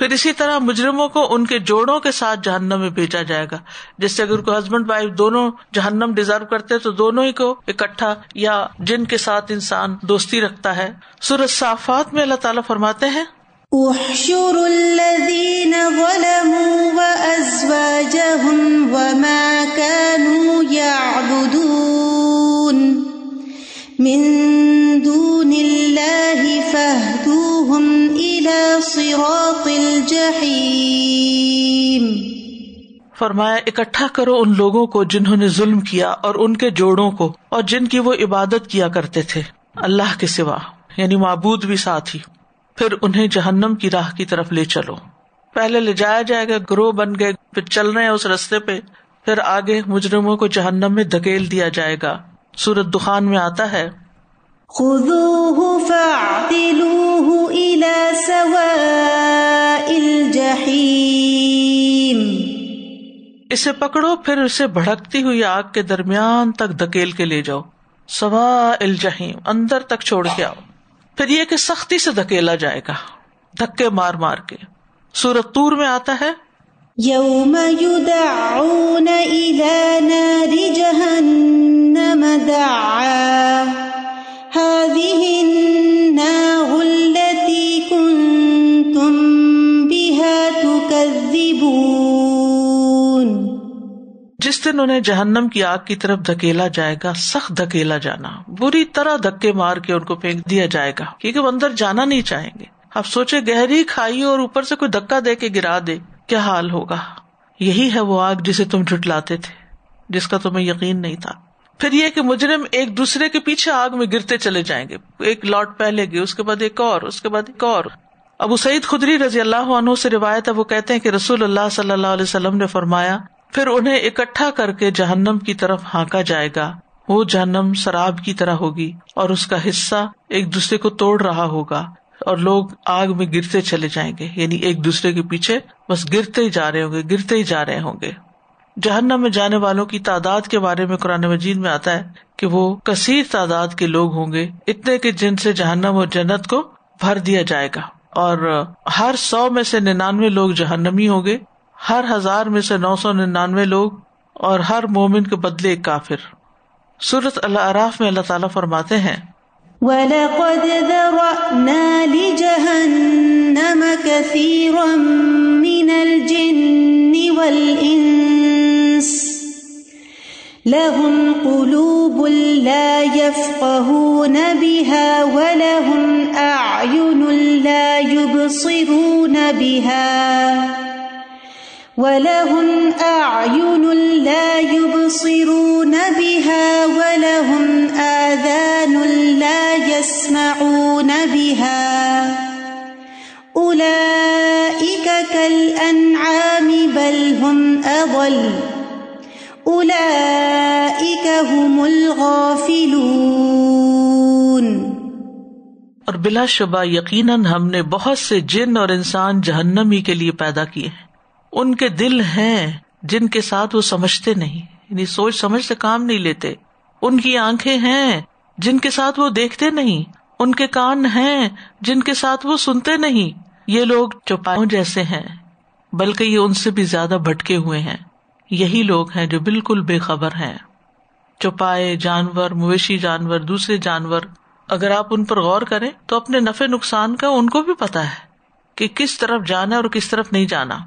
फिर इसी तरह मुजरिमों को उनके जोड़ों के साथ जहन्नम में भेजा जाएगा, जिससे अगर कोई हस्बैंड वाइफ दोनों जहन्नम डिजर्व करते हैं तो दोनों ही को इकट्ठा, या जिनके साथ इंसान दोस्ती रखता है। सूरह साफात में अल्लाह ताला फरमाते हैं फरमाया इकट्ठा करो उन लोगों को जिन्होंने जुल्म किया और उनके जोड़ों को और जिनकी वो इबादत किया करते थे अल्लाह के सिवा, यानी माबूद भी साथ ही। फिर उन्हें जहन्नम की राह की तरफ ले चलो। पहले ले जाया जाएगा, ग्रोह बन गए, फिर चल रहे हैं उस रास्ते पे, फिर आगे मुजरिमों को जहन्नम में धकेल दिया जाएगा। सूरत दुखान में आता है खुदूहु फअतिलूहु इला सवाइल जहीम, इसे पकड़ो फिर इसे भड़कती हुई आग के दरमियान तक धकेल के ले जाओ, सवाइल जहीम, अंदर तक छोड़ के आओ। फिर यह कि सख्ती से धकेला जाएगा, धक्के मार मार के। सूरत तूर में आता है यौम युदऊन इला नारि जहन्नम दआ هذه النار التي كنتم بها تكذبون। जिस उस दिन उन्हें जहन्नम की आग की तरफ धकेला जाएगा, सख्त धकेला जाना, बुरी तरह धक्के मार के उनको फेंक दिया जाएगा, क्योंकि वो अंदर जाना नहीं चाहेंगे। आप सोचे गहरी खाई और ऊपर से कोई धक्का दे के गिरा दे, क्या हाल होगा। यही है वो आग जिसे तुम झुटलाते थे, जिसका तुम्हें यकीन नहीं था। फिर यह कि मुजरिम एक दूसरे के पीछे आग में गिरते चले जाएंगे, एक लॉट पहले गए, उसके बाद एक और, उसके बाद एक और। अबू सईद खुदरी रजी अल्लाह अन्हु से रिवायत है, वो कहते हैं कि रसूलुल्लाह सल्लल्लाहु अलैहि वसल्लम ने फरमाया, फिर उन्हें इकट्ठा करके जहन्नम की तरफ हाँका जाएगा। वो जहन्नम शराब की तरह होगी और उसका हिस्सा एक दूसरे को तोड़ रहा होगा और लोग आग में गिरते चले जाएंगे, यानी एक दूसरे के पीछे बस गिरते ही जा रहे होंगे, गिरते ही जा रहे होंगे। जहन्नम में जाने वालों की तादाद के बारे में कुरान मजीद में आता है कि वो कसीर तादाद के लोग होंगे, इतने कि जिनसे जहन्नम और जन्नत को भर दिया जाएगा। और हर 100 में से 99 लोग जहन्नमी होंगे, हर 1000 में से 999 लोग, और हर मोमिन के बदले एक काफिर। सूरत अल-आराफ में अल्लाह ताला फरमाते हैं, वलक़द ज़रअना लिजहन्नम कसीरम मिनल जिन्नि वल इंस लहुम कुलूबुल ला यफ़क़हून बिहा वलहुम अअयुनुल ला युबसिरून बिहा वलहुम अअयुनुल ला युबसिरून बिहा वलहुम आज़ानुल ला यस्मऊन बिहा उलाइका कल अन्आमि बल हुम अज़ल उलाइका हुमुल गाफिलून। और बिलाशुबा यकीनन हमने बहुत से जिन और इंसान जहन्नम ही के लिए पैदा किए हैं। उनके दिल हैं जिनके साथ वो समझते नहीं, यानी सोच समझ से काम नहीं लेते। उनकी आंखें हैं जिनके साथ वो देखते नहीं, उनके कान हैं जिनके साथ वो सुनते नहीं। ये लोग चौपायों जैसे हैं, बल्कि ये उनसे भी ज्यादा भटके हुए हैं। यही लोग हैं जो बिल्कुल बेखबर हैं। चौपाए जानवर, मवेशी जानवर, दूसरे जानवर, अगर आप उन पर गौर करें तो अपने नफे नुकसान का उनको भी पता है कि किस तरफ जाना और किस तरफ नहीं जाना।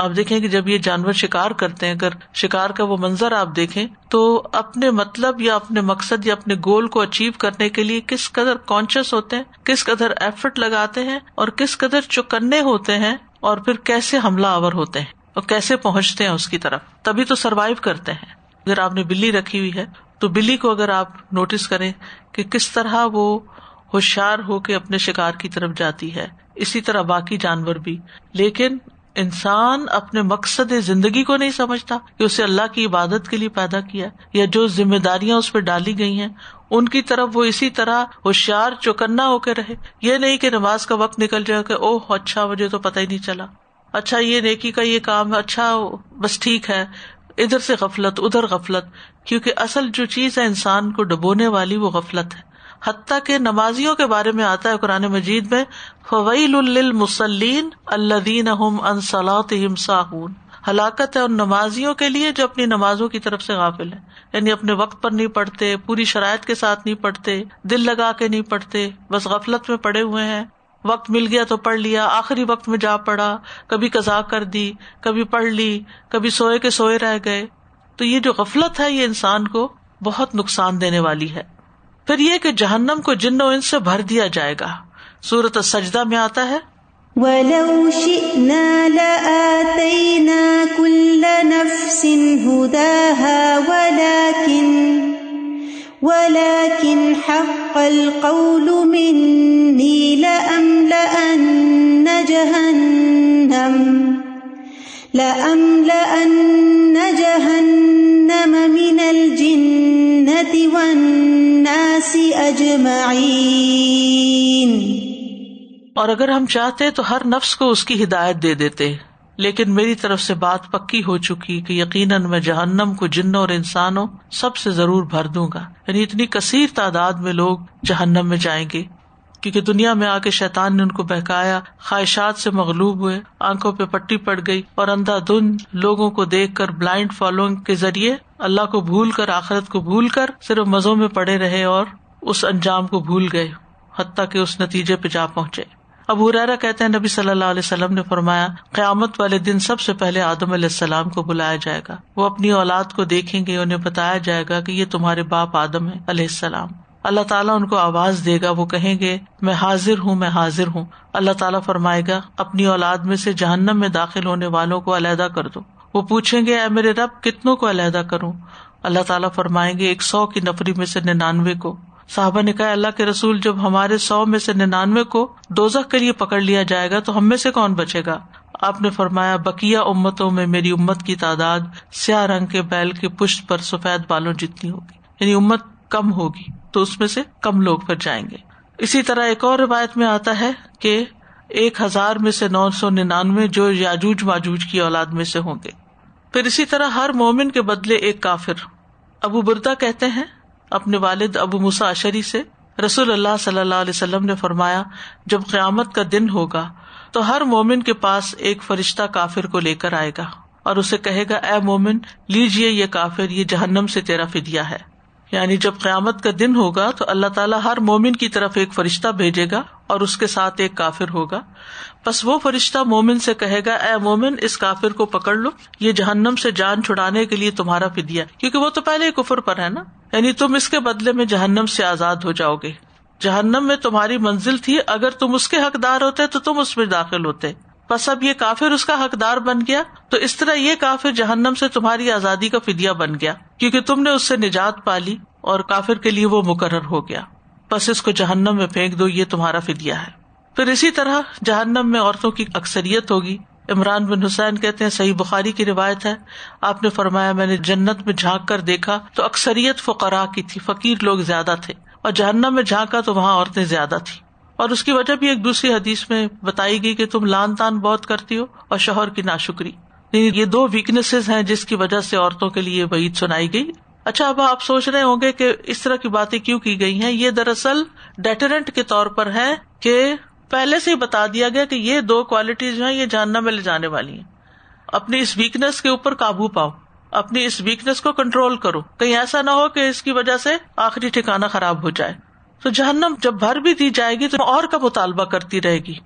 आप देखें कि जब ये जानवर शिकार करते हैं, अगर शिकार का वो मंजर आप देखें तो अपने मतलब या अपने मकसद या अपने गोल को अचीव करने के लिए किस कदर कॉन्शियस होते हैं, किस कदर एफर्ट लगाते हैं और किस कदर चौकन्ने होते हैं, और फिर कैसे हमला आवर होते हैं और कैसे पहुंचते हैं उसकी तरफ। तभी तो सरवाइव करते हैं। अगर आपने बिल्ली रखी हुई है तो बिल्ली को अगर आप नोटिस करें कि किस तरह वो होशियार होके अपने शिकार की तरफ जाती है, इसी तरह बाकी जानवर भी। लेकिन इंसान अपने मकसद जिंदगी को नहीं समझता कि उसे अल्लाह की इबादत के लिए पैदा किया, या जो जिम्मेदारियां उस पर डाली गई हैं उनकी तरफ वो इसी तरह होशियार चौकन्ना होकर रहे। ये नहीं कि नमाज का वक्त निकल जाए कि ओह अच्छा मुझे तो पता ही नहीं चला, अच्छा ये नेकी का ये काम है, अच्छा बस ठीक है, इधर से गफलत उधर गफलत। क्योंकि असल जो चीज है इंसान को डुबोने वाली वो गफलत है। हत्ता के नमाजियों के बारे में आता है कुरान मजीद में, फवैलुल लिल मुसल्लीन अल्लज़ीना हुम अन सलातिहिम साहून, हलाकत है उन नमाजियों के लिए जो अपनी नमाजों की तरफ से गाफिल है, यानी अपने वक्त पर नहीं पढ़ते, पूरी शरायत के साथ नहीं पढ़ते, दिल लगा के नहीं पढ़ते, बस गफलत में पड़े हुए हैं। वक्त मिल गया तो पढ़ लिया, आखिरी वक्त में जा पड़ा, कभी कज़ा कर दी, कभी पढ़ ली, कभी सोए के सोए रह गए। तो ये जो गफलत है ये इंसान को बहुत नुकसान देने वाली है। फिर ये कि जहन्नम को जिन्नों इनसे भर दिया जाएगा। सूरत सजदा में आता है, वलौ शिना लातैना कुल्ल नफ्सिन हुदाहा वलाकिन हक़्क़ल क़ौलु मिन्नी लअम्लअन्न जहन्नम मिनल जिन्नति वन्नासि अजमईन। और अगर हम चाहते तो हर नफ्स को उसकी हिदायत दे देते, लेकिन मेरी तरफ से बात पक्की हो चुकी कि यकीनन मैं जहन्नम को जिन्नों और इंसानों सबसे जरूर भर दूंगा। यानी इतनी कसीर तादाद में लोग जहन्नम में जाएंगे, क्योंकि दुनिया में आके शैतान ने उनको बहकाया, ख्वाहिशात से मगलूब हुए, आंखों पे पट्टी पड़ गई और अंधाधुंध लोगों को देखकर ब्लाइंड फॉलोइंग के जरिए अल्लाह को भूलकर, आखिरत को भूलकर सिर्फ मजों में पड़े रहे और उस अंजाम को भूल गए, हत्ता के उस नतीजे पे जा पहुंचे। अबू हुरैरा कहते हैं नबी सल्लल्लाहु अलैहि वसल्लम ने फरमाया, क़यामत वाले दिन सबसे पहले आदम अलैहिस्सलाम को बुलाया जाएगा। वो अपनी औलाद को देखेंगे, उन्हें बताया जाएगा कि ये तुम्हारे बाप आदम है अलैहिस्सलाम। अल्लाह ताला उनको आवाज देगा, वो कहेंगे मैं हाजिर हूँ, मैं हाजिर हूँ। अल्लाह ताला फरमाएगा, अपनी औलाद में से जहन्नम में दाखिल होने वालों को अलहदा कर दो। वो पूछेंगे, ऐ मेरे रब कितनों को अलहदा करूँ? अल्लाह ताला फरमाएंगे 100 की नफरी में से 99 को। साहबा ने कहा, अल्लाह के रसूल जब हमारे 100 में से 99 को दोज़ख के लिए पकड़ लिया जाएगा तो हम में से कौन बचेगा? आपने फरमाया, बकिया उम्मतों में मेरी उम्मत की तादाद स्याह रंग के बैल के पुष्ट पर सफेद बालों जितनी होगी, यानी उम्मत कम होगी तो उसमें से कम लोग फिर जाएंगे। इसी तरह एक और रिवायत में आता है कि 1000 में से 999 जो याजूज माजूज की औलाद में से होंगे। फिर इसी तरह हर मोमिन के बदले एक काफिर। अबू बुर्दा कहते हैं अपने वालिद अबू मूसा अशरी से, रसूल अल्लाह सल्लल्लाहु अलैहि वसल्लम ने फरमाया, जब क़यामत का दिन होगा तो हर मोमिन के पास एक फरिश्ता काफिर को लेकर आएगा और उसे कहेगा, ऐ मोमिन लीजिए ये काफिर, ये जहन्नम से तेरा फिदिया है। यानी जब क़यामत का दिन होगा तो अल्लाह ताला हर मोमिन की तरफ एक फरिश्ता भेजेगा और उसके साथ एक काफिर होगा। बस वो फरिश्ता मोमिन से कहेगा, ऐ मोमिन इस काफिर को पकड़ लो, ये जहन्नम से जान छुड़ाने के लिए तुम्हारा फिदिया, क्योंकि वो तो पहले ही कुफर पर है ना, यानी तुम इसके बदले में जहन्नम से आजाद हो जाओगे। जहन्नम में तुम्हारी मंजिल थी, अगर तुम उसके हकदार होते तो तुम उसमें दाखिल होते। बस अब ये काफिर उसका हकदार बन गया, तो इस तरह ये काफिर जहन्नम से तुम्हारी आजादी का फिदिया बन गया, क्योंकि तुमने उससे निजात पाली और काफिर के लिए वो मुकर्रर हो गया। बस इसको जहन्नम में फेंक दो, ये तुम्हारा फिदिया है। फिर इसी तरह जहन्नम में औरतों की अक्सरियत होगी। इमरान बिन हुसैन कहते हैं, सही बुखारी की रिवायत है, आपने फरमाया, मैंने जन्नत में झांक कर देखा तो अक्सरियत फुकरा की थी, फकीर लोग ज्यादा थे, और जहन्नम में झांका तो वहां औरतें ज्यादा थी। और उसकी वजह भी एक दूसरी हदीस में बताई गई कि तुम लान तान बहुत करती हो और शोहर की नाशुक्री। ये दो वीकनेसेस हैं जिसकी वजह से औरतों के लिए वईद सुनाई गई। अच्छा, अब आप सोच रहे होंगे कि इस तरह की बातें क्यों की गई हैं। ये दरअसल डेटरेंट के तौर पर है कि पहले से ही बता दिया गया कि ये दो क्वालिटीज हैं, ये जहन्नम में ले जाने वाली हैं। अपनी इस वीकनेस के ऊपर काबू पाओ, अपनी इस वीकनेस को कंट्रोल करो, कहीं ऐसा ना हो कि इसकी वजह से आखिरी ठिकाना खराब हो जाए। तो जहन्नम जब भर भी दी जाएगी तो और का मुतालबा करती रहेगी।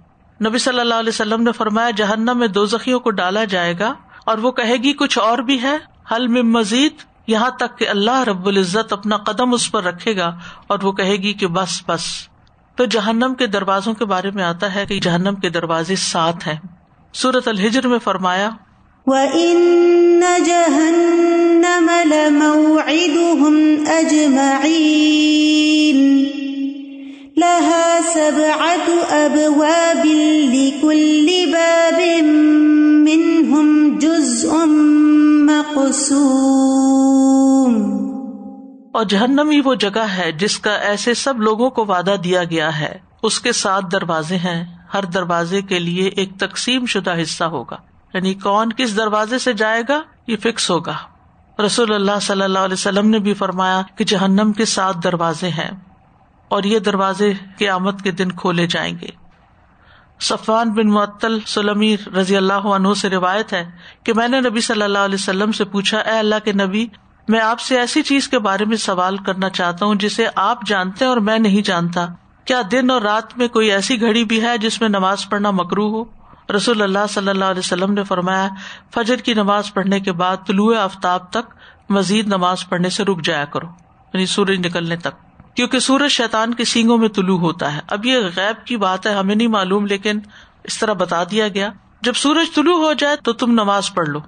नबी सल्लल्लाहु अलैहि वसल्लम ने फरमाया, जहन्नम में दोज़खियों को डाला जाएगा और वो कहेगी, कुछ और भी है, हल मिन मजीद, यहाँ तक कि अल्लाह रब्बुल इज्जत अपना कदम उस पर रखेगा और वो कहेगी कि बस बस। तो जहन्नम के दरवाजों के बारे में आता है कि जहन्नम के दरवाजे 7 हैं। सूरत अल हिज्र में फरमाया, वइन्न जहन्नम लमौइदुहुम अजमईन लहा सबअतु अबवाबिन लिकुल्लि बाबिम मिनहुम जुज़्उम मक़सूम। और जहन्नम ही वो जगह है जिसका ऐसे सब लोगों को वादा दिया गया है। उसके 7 दरवाजे हैं, हर दरवाजे के लिए एक तकसीम शुदा हिस्सा होगा, यानी कौन किस दरवाजे से जाएगा ये फिक्स होगा। रसूलुल्लाह सल्लल्लाहु अलैहि वसल्लम ने भी फरमाया कि जहन्नम के 7 दरवाजे हैं और ये दरवाजे क़यामत के दिन खोले जाएंगे। सफ़वान बिन मुअत्तल सुलमी रजी अल्लाह अन्हु से रिवायत है कि मैंने नबी सल्लल्लाहु अलैहि वसल्लम से पूछा, ऐ अल्लाह के नबी, मैं आपसे ऐसी चीज के बारे में सवाल करना चाहता हूँ जिसे आप जानते हैं और मैं नहीं जानता। क्या दिन और रात में कोई ऐसी घड़ी भी है जिसमें नमाज पढ़ना मकरूह हो? रसूलुल्लाह सल्लल्लाहु अलैहि वसल्लम ने फरमाया, फजर की नमाज पढ़ने के बाद तुलुए आफ्ताब तक मजीद नमाज पढ़ने से रुक जाया करो, यानी सूरज निकलने तक, क्योंकि सूरज शैतान के सींगों में तुलू होता है। अब ये गैब की बात है, हमें नहीं मालूम, लेकिन इस तरह बता दिया गया। जब सूरज तुलू हो जाए तो तुम नमाज पढ़ लो,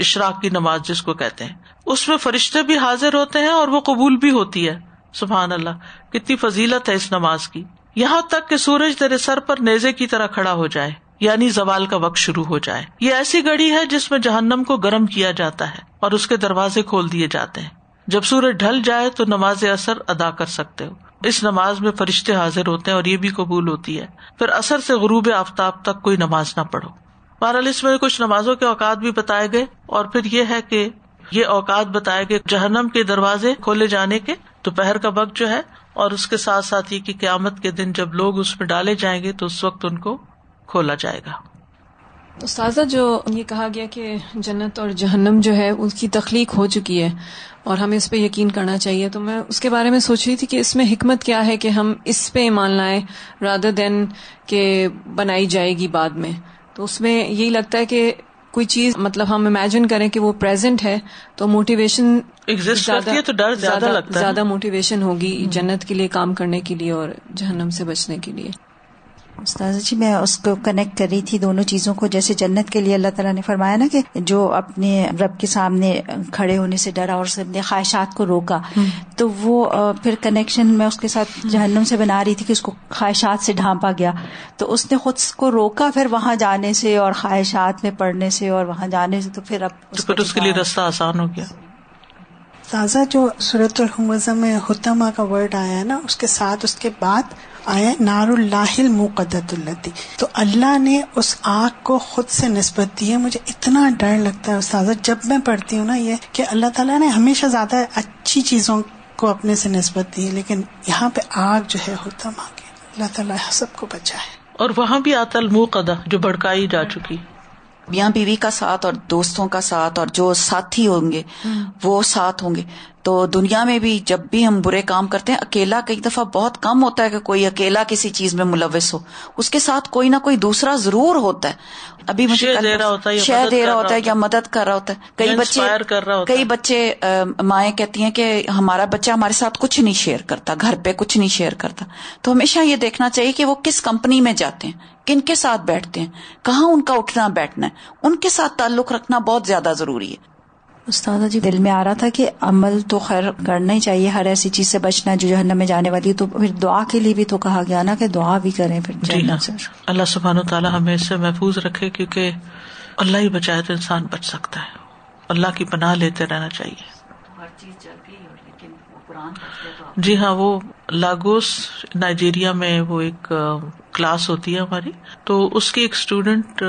इशराक की नमाज जिसको कहते हैं। उसमें फरिश्ते भी हाजिर होते हैं और वो कबूल भी होती है। सुभान अल्लाह, कितनी फजीलत है इस नमाज की। यहाँ तक कि सूरज तेरे सर पर नेजे की तरह खड़ा हो जाए, यानी जवाल का वक्त शुरू हो जाए। ये ऐसी घड़ी है जिसमें जहन्नम को गर्म किया जाता है और उसके दरवाजे खोल दिए जाते हैं। जब सूरज ढल जाए तो नमाज असर अदा कर सकते हो। इस नमाज में फरिश्ते हाजिर होते हैं और ये भी कबूल होती है। फिर असर से गुरूब आफ्ताब तक कोई नमाज ना पढ़ो। बहरहाल इसमें कुछ नमाजों के औकात भी बताए गए और फिर ये है कि ये औकात बताए गए जहन्नम के दरवाजे खोले जाने के दोपहर का वक्त जो है, और उसके साथ साथ ये कि क़यामत के दिन जब लोग उसमें डाले जाएंगे तो उस वक्त उनको खोला जाएगा। तो साजा जो ये कहा गया कि जन्नत और जहन्नम जो है उसकी तख्लीक हो चुकी है और हमें इस पे यकीन करना चाहिए, तो मैं उसके बारे में सोच रही थी कि इसमें हिकमत क्या है कि हम इस पे ईमान लाएं रादर देन के बनाई जाएगी बाद में। तो उसमें यही लगता है कि कोई चीज़ मतलब हम इमेजिन करें कि वो प्रेजेंट है तो मोटिवेशन एग्जिस्ट करती है तो डर ज़्यादा लगता है, ज़्यादा मोटिवेशन होगी जन्नत के लिए काम करने के लिए और जहन्नम से बचने के लिए। उस्ताद जी मैं उसको कनेक्ट कर रही थी दोनों चीज़ों को, जैसे जन्नत के लिए अल्लाह ताला ने फरमाया ना कि जो अपने रब के सामने खड़े होने से डरा और अपने ख्वाहिशात को रोका, तो वो फिर कनेक्शन मैं उसके साथ जहन्नम से बना रही थी कि उसको ख्वाहिशात से ढांपा गया तो उसने खुद को रोका फिर वहां जाने से और ख्वाहिशात में पड़ने से और वहां जाने से, तो फिर अब उसके लिए रास्ता आसान हो गया। ताज़ा जो सूरतुल हुमज़ा में हुतमा का वर्ड आया ना, उसके साथ उसके बाद आया नारुल्लाहिल मुक़द्दतुल्लती, तो अल्लाह ने उस आग को खुद से निस्बत दी है। मुझे इतना डर लगता है उस्ताद जब मैं पढ़ती हूँ ना ये कि अल्लाह ताला ने हमेशा ज्यादा अच्छी चीजों को अपने से निस्बत दी है, लेकिन यहाँ पे आग जो है हुतमा की, अल्लाह ताला सबको बचाए। और वहाँ भी आता अलमुक़दा जो भड़काई जा चुकी, यहाँ बीवी का साथ और दोस्तों का साथ और जो साथी होंगे वो साथ होंगे। तो दुनिया में भी जब भी हम बुरे काम करते हैं अकेला कई दफा बहुत कम होता है कि कोई अकेला किसी चीज में मुलविस हो, उसके साथ कोई ना कोई दूसरा जरूर होता है, अभी शेयर दे रहा होता है, या मदद कर रहा होता है। कई बच्चे माएं कहती हैं कि हमारा बच्चा हमारे साथ कुछ नहीं शेयर करता, घर पे कुछ नहीं शेयर करता, तो हमेशा ये देखना चाहिए कि वो किस कंपनी में जाते हैं, किन के साथ बैठते हैं, कहाँ उनका उठना बैठना है, उनके साथ ताल्लुक रखना बहुत ज्यादा जरूरी है। उस्तादा जी दिल में आ रहा था कि अमल तो खैर करना ही चाहिए, हर ऐसी चीज से बचना जो जहन्नम में जाने वाली है, तो फिर दुआ के लिए भी तो कहा गया ना कि दुआ भी करें फिर जन्नत से। अल्लाह सुब्हानो ताला हमें इससे महफूज रखे क्योंकि अल्लाह ही बचाए तो इंसान बच सकता है, अल्लाह की पनाह लेते रहना चाहिए। हर चीज चल गई लेकिन कुरान, जी हाँ, वो लागोस नाइजीरिया में वो एक क्लास होती है हमारी, तो उसकी एक स्टूडेंट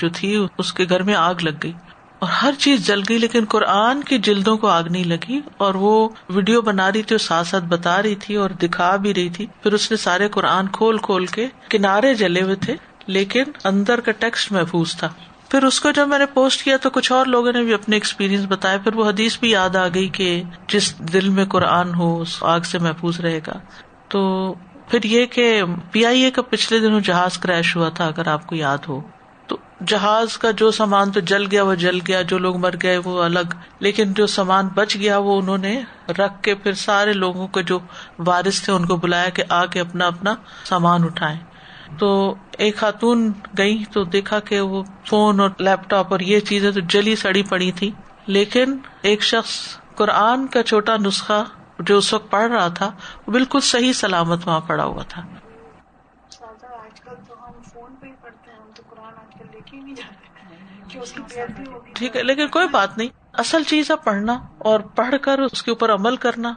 जो थी उसके घर में आग लग गई और हर चीज जल गई लेकिन कुरान की जिल्दों को आग नहीं लगी, और वो वीडियो बना रही थी और साथ साथ बता रही थी और दिखा भी रही थी। फिर उसने सारे कुरान खोल खोल के, किनारे जले हुए थे लेकिन अंदर का टेक्स्ट महफूज था। फिर उसको जब मैंने पोस्ट किया तो कुछ और लोगों ने भी अपने एक्सपीरियंस बताया, फिर वो हदीस भी याद आ गई कि जिस दिल में कुरान हो उस आग से महफूज रहेगा। तो फिर ये कि PIA का पिछले दिनों जहाज क्रैश हुआ था, अगर आपको याद हो, जहाज का जो सामान तो जल गया वो जल गया, जो लोग मर गए वो अलग, लेकिन जो सामान बच गया वो उन्होंने रख के फिर सारे लोगों के जो वारिस थे उनको बुलाया कि आके अपना अपना सामान उठाएं। तो एक खातून गई तो देखा कि वो फोन और लैपटॉप और ये चीजें तो जली सड़ी पड़ी थी, लेकिन एक शख्स कुरान का छोटा नुस्खा जो उस वक्त पढ़ रहा था वो बिल्कुल सही सलामत वहां पड़ा हुआ था। ठीक है, लेकिन कोई बात नहीं, असल चीज है पढ़ना और पढ़कर उसके ऊपर अमल करना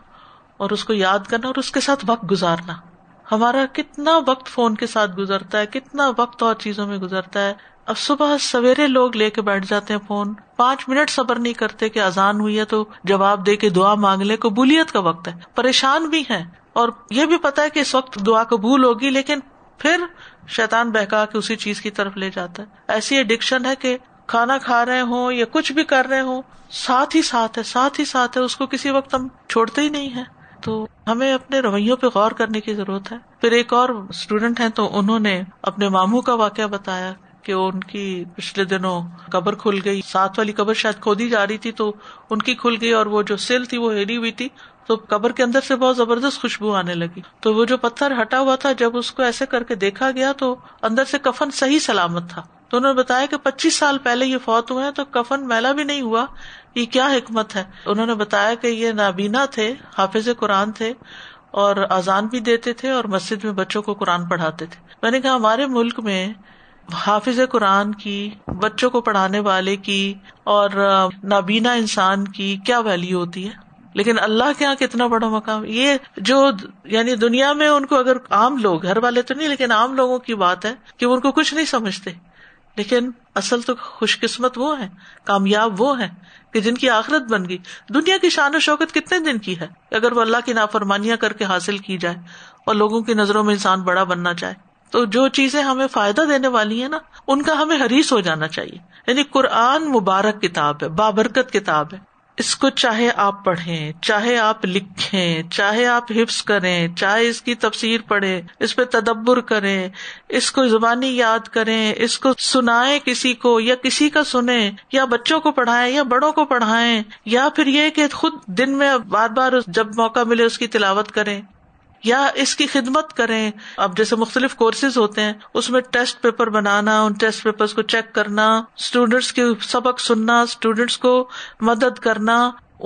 और उसको याद करना और उसके साथ वक्त गुजारना। हमारा कितना वक्त फोन के साथ गुजरता है, कितना वक्त और चीजों में गुजरता है। अब सुबह सवेरे लोग लेके बैठ जाते हैं फोन, 5 मिनट सब्र नहीं करते कि अजान हुई है तो जवाब दे के दुआ मांग ले। कबूलियत का वक्त है, परेशान भी है और ये भी पता है कि इस वक्त दुआ कबूल होगी, लेकिन फिर शैतान बहका के उसी चीज की तरफ ले जाता है। ऐसी एडिक्शन है कि खाना खा रहे हो या कुछ भी कर रहे हो साथ ही साथ है, उसको किसी वक्त हम छोड़ते ही नहीं है। तो हमें अपने रवैयों पे गौर करने की जरूरत है। फिर एक और स्टूडेंट हैं तो उन्होंने अपने मामू का वाकया बताया कि उनकी पिछले दिनों कब्र खुल गई, 7 वाली कब्र शायद खोदी जा रही थी तो उनकी खुल गई और वो जो सिल थी वो हिली हुई थी, तो कब्र के अंदर से बहुत जबरदस्त खुशबू आने लगी। तो वो जो पत्थर हटा हुआ था जब उसको ऐसे करके देखा गया तो अंदर से कफन सही सलामत था। तो उन्होंने बताया कि 25 साल पहले ये फौत हुए हैं तो कफन मैला भी नहीं हुआ, ये क्या हिकमत है। उन्होंने बताया कि ये नाबीना थे, हाफिज कुरान थे और अजान भी देते थे और मस्जिद में बच्चों को कुरान पढ़ाते थे। मैंने कहा हमारे मुल्क में हाफिज कुरान की, बच्चों को पढ़ाने वाले की और नाबीना इंसान की क्या वैल्यू होती है, लेकिन अल्लाह के यहाँ कितना बड़ा मकाम। ये जो यानी दुनिया में उनको, अगर आम लोग, घर वाले तो नहीं लेकिन आम लोगों की बात है कि उनको कुछ नहीं समझते, लेकिन असल तो खुशकिस्मत वो है, कामयाब वो है कि जिनकी आखिरत बन गई। दुनिया की शान और शौकत कितने दिन की है अगर वो अल्लाह की नाफरमानियां करके हासिल की जाए और लोगों की नजरों में इंसान बड़ा बनना चाहे। तो जो चीजें हमें फायदा देने वाली है ना, उनका हमें हरीस हो जाना चाहिए। यानी कुरान मुबारक किताब है, बाबरकत किताब है। इसको चाहे आप पढ़ें, चाहे आप लिखें, चाहे आप हिफ्स करें, चाहे इसकी तफसीर पढ़ें, इस पे तदब्बर करें, इसको जुबानी याद करें, इसको सुनाएं किसी को या किसी का सुने, या बच्चों को पढ़ाएं या बड़ों को पढ़ाएं, या फिर यह कि खुद दिन में बार बार जब मौका मिले उसकी तिलावत करें या इसकी खिदमत करें। अब जैसे मुख्तलिफ कोर्सेज होते हैं उसमें टेस्ट पेपर बनाना, उन टेस्ट पेपर्स को चेक करना, स्टूडेंट्स के सबक सुनना, स्टूडेंट्स को मदद करना,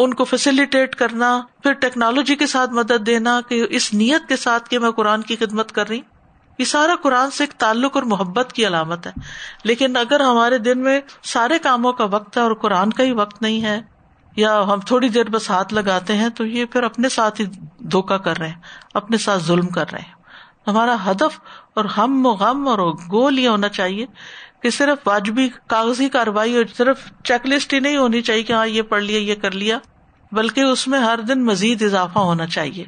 उनको फैसिलिटेट करना, फिर टेक्नोलॉजी के साथ मदद देना कि इस नीयत के साथ कि मैं कुरान की खिदमत कर रही। ये सारा कुरान से एक ताल्लुक और मोहब्बत की अलामत है। लेकिन अगर हमारे दिन में सारे कामों का वक्त है और कुरान का ही वक्त नहीं है, या हम थोड़ी देर बस हाथ लगाते हैं, तो ये फिर अपने साथ ही धोखा कर रहे हैं, अपने साथ जुल्म कर रहे हैं। हमारा हदफ और हम गम और गोल ये होना चाहिए कि सिर्फ वाजिबी कागजी कार्रवाई और सिर्फ चेकलिस्ट ही नहीं होनी चाहिए कि हाँ ये पढ़ लिया ये कर लिया, बल्कि उसमें हर दिन मजीद इजाफा होना चाहिए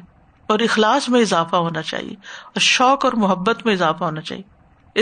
और इखलास में इजाफा होना चाहिए और शौक और मोहब्बत में इजाफा होना चाहिए।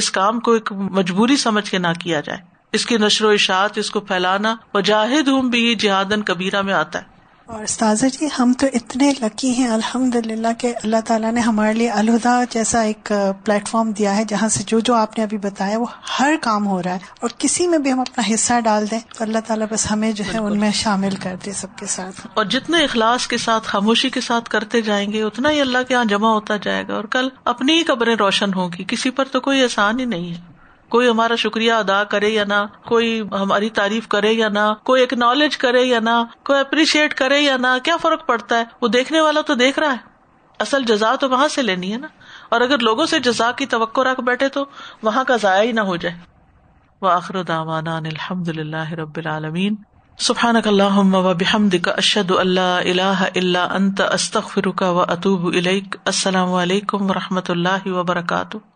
इस काम को एक मजबूरी समझ के ना किया जाए। इसकी नशरो इशात, इसको फैलाना वजाहिदहुम बिही जिहादन कबीरा में आता है। और उस्ताज़ा जी हम तो इतने लकी हैं अल्हम्दुलिल्लाह के अल्लाह ताला ने हमारे लिए अलहुदा जैसा एक प्लेटफॉर्म दिया है जहाँ से जो जो आपने अभी बताया वो हर काम हो रहा है, और किसी में भी हम अपना हिस्सा डाल दें तो अल्लाह ताला बस हमें जो है उनमें शामिल कर दे सबके साथ। और जितने इखलास के साथ खामोशी के साथ करते जाएंगे उतना ही अल्लाह के यहाँ जमा होता जाएगा और कल अपनी ही कब्रें रोशन होंगी। किसी पर तो कोई एहसान ही नहीं है, कोई हमारा शुक्रिया अदा करे या ना, कोई हमारी तारीफ करे या ना, कोई एक्नॉलेज करे या ना, कोई अप्रिशिएट करे या ना, क्या फर्क पड़ता है? वो देखने वाला तो देख रहा है, असल जजा तो वहां से लेनी है ना। और अगर लोगों से जजा की तवक्को रख बैठे तो वहां का जाया ही ना हो जाए। व आखिरु दावाना अल्हम्दुलिल्लाहि रब्बिल आलमीन। सुब्हानकल्लाहुम्मा व बिहम्दिका अशहदु अल्ला इलाहा इल्ला अंता अस्तगफिरुका व अतूबु इलैक। अस्सलामु अलैकुम व रहमतुल्लाहि व बरकातुहू।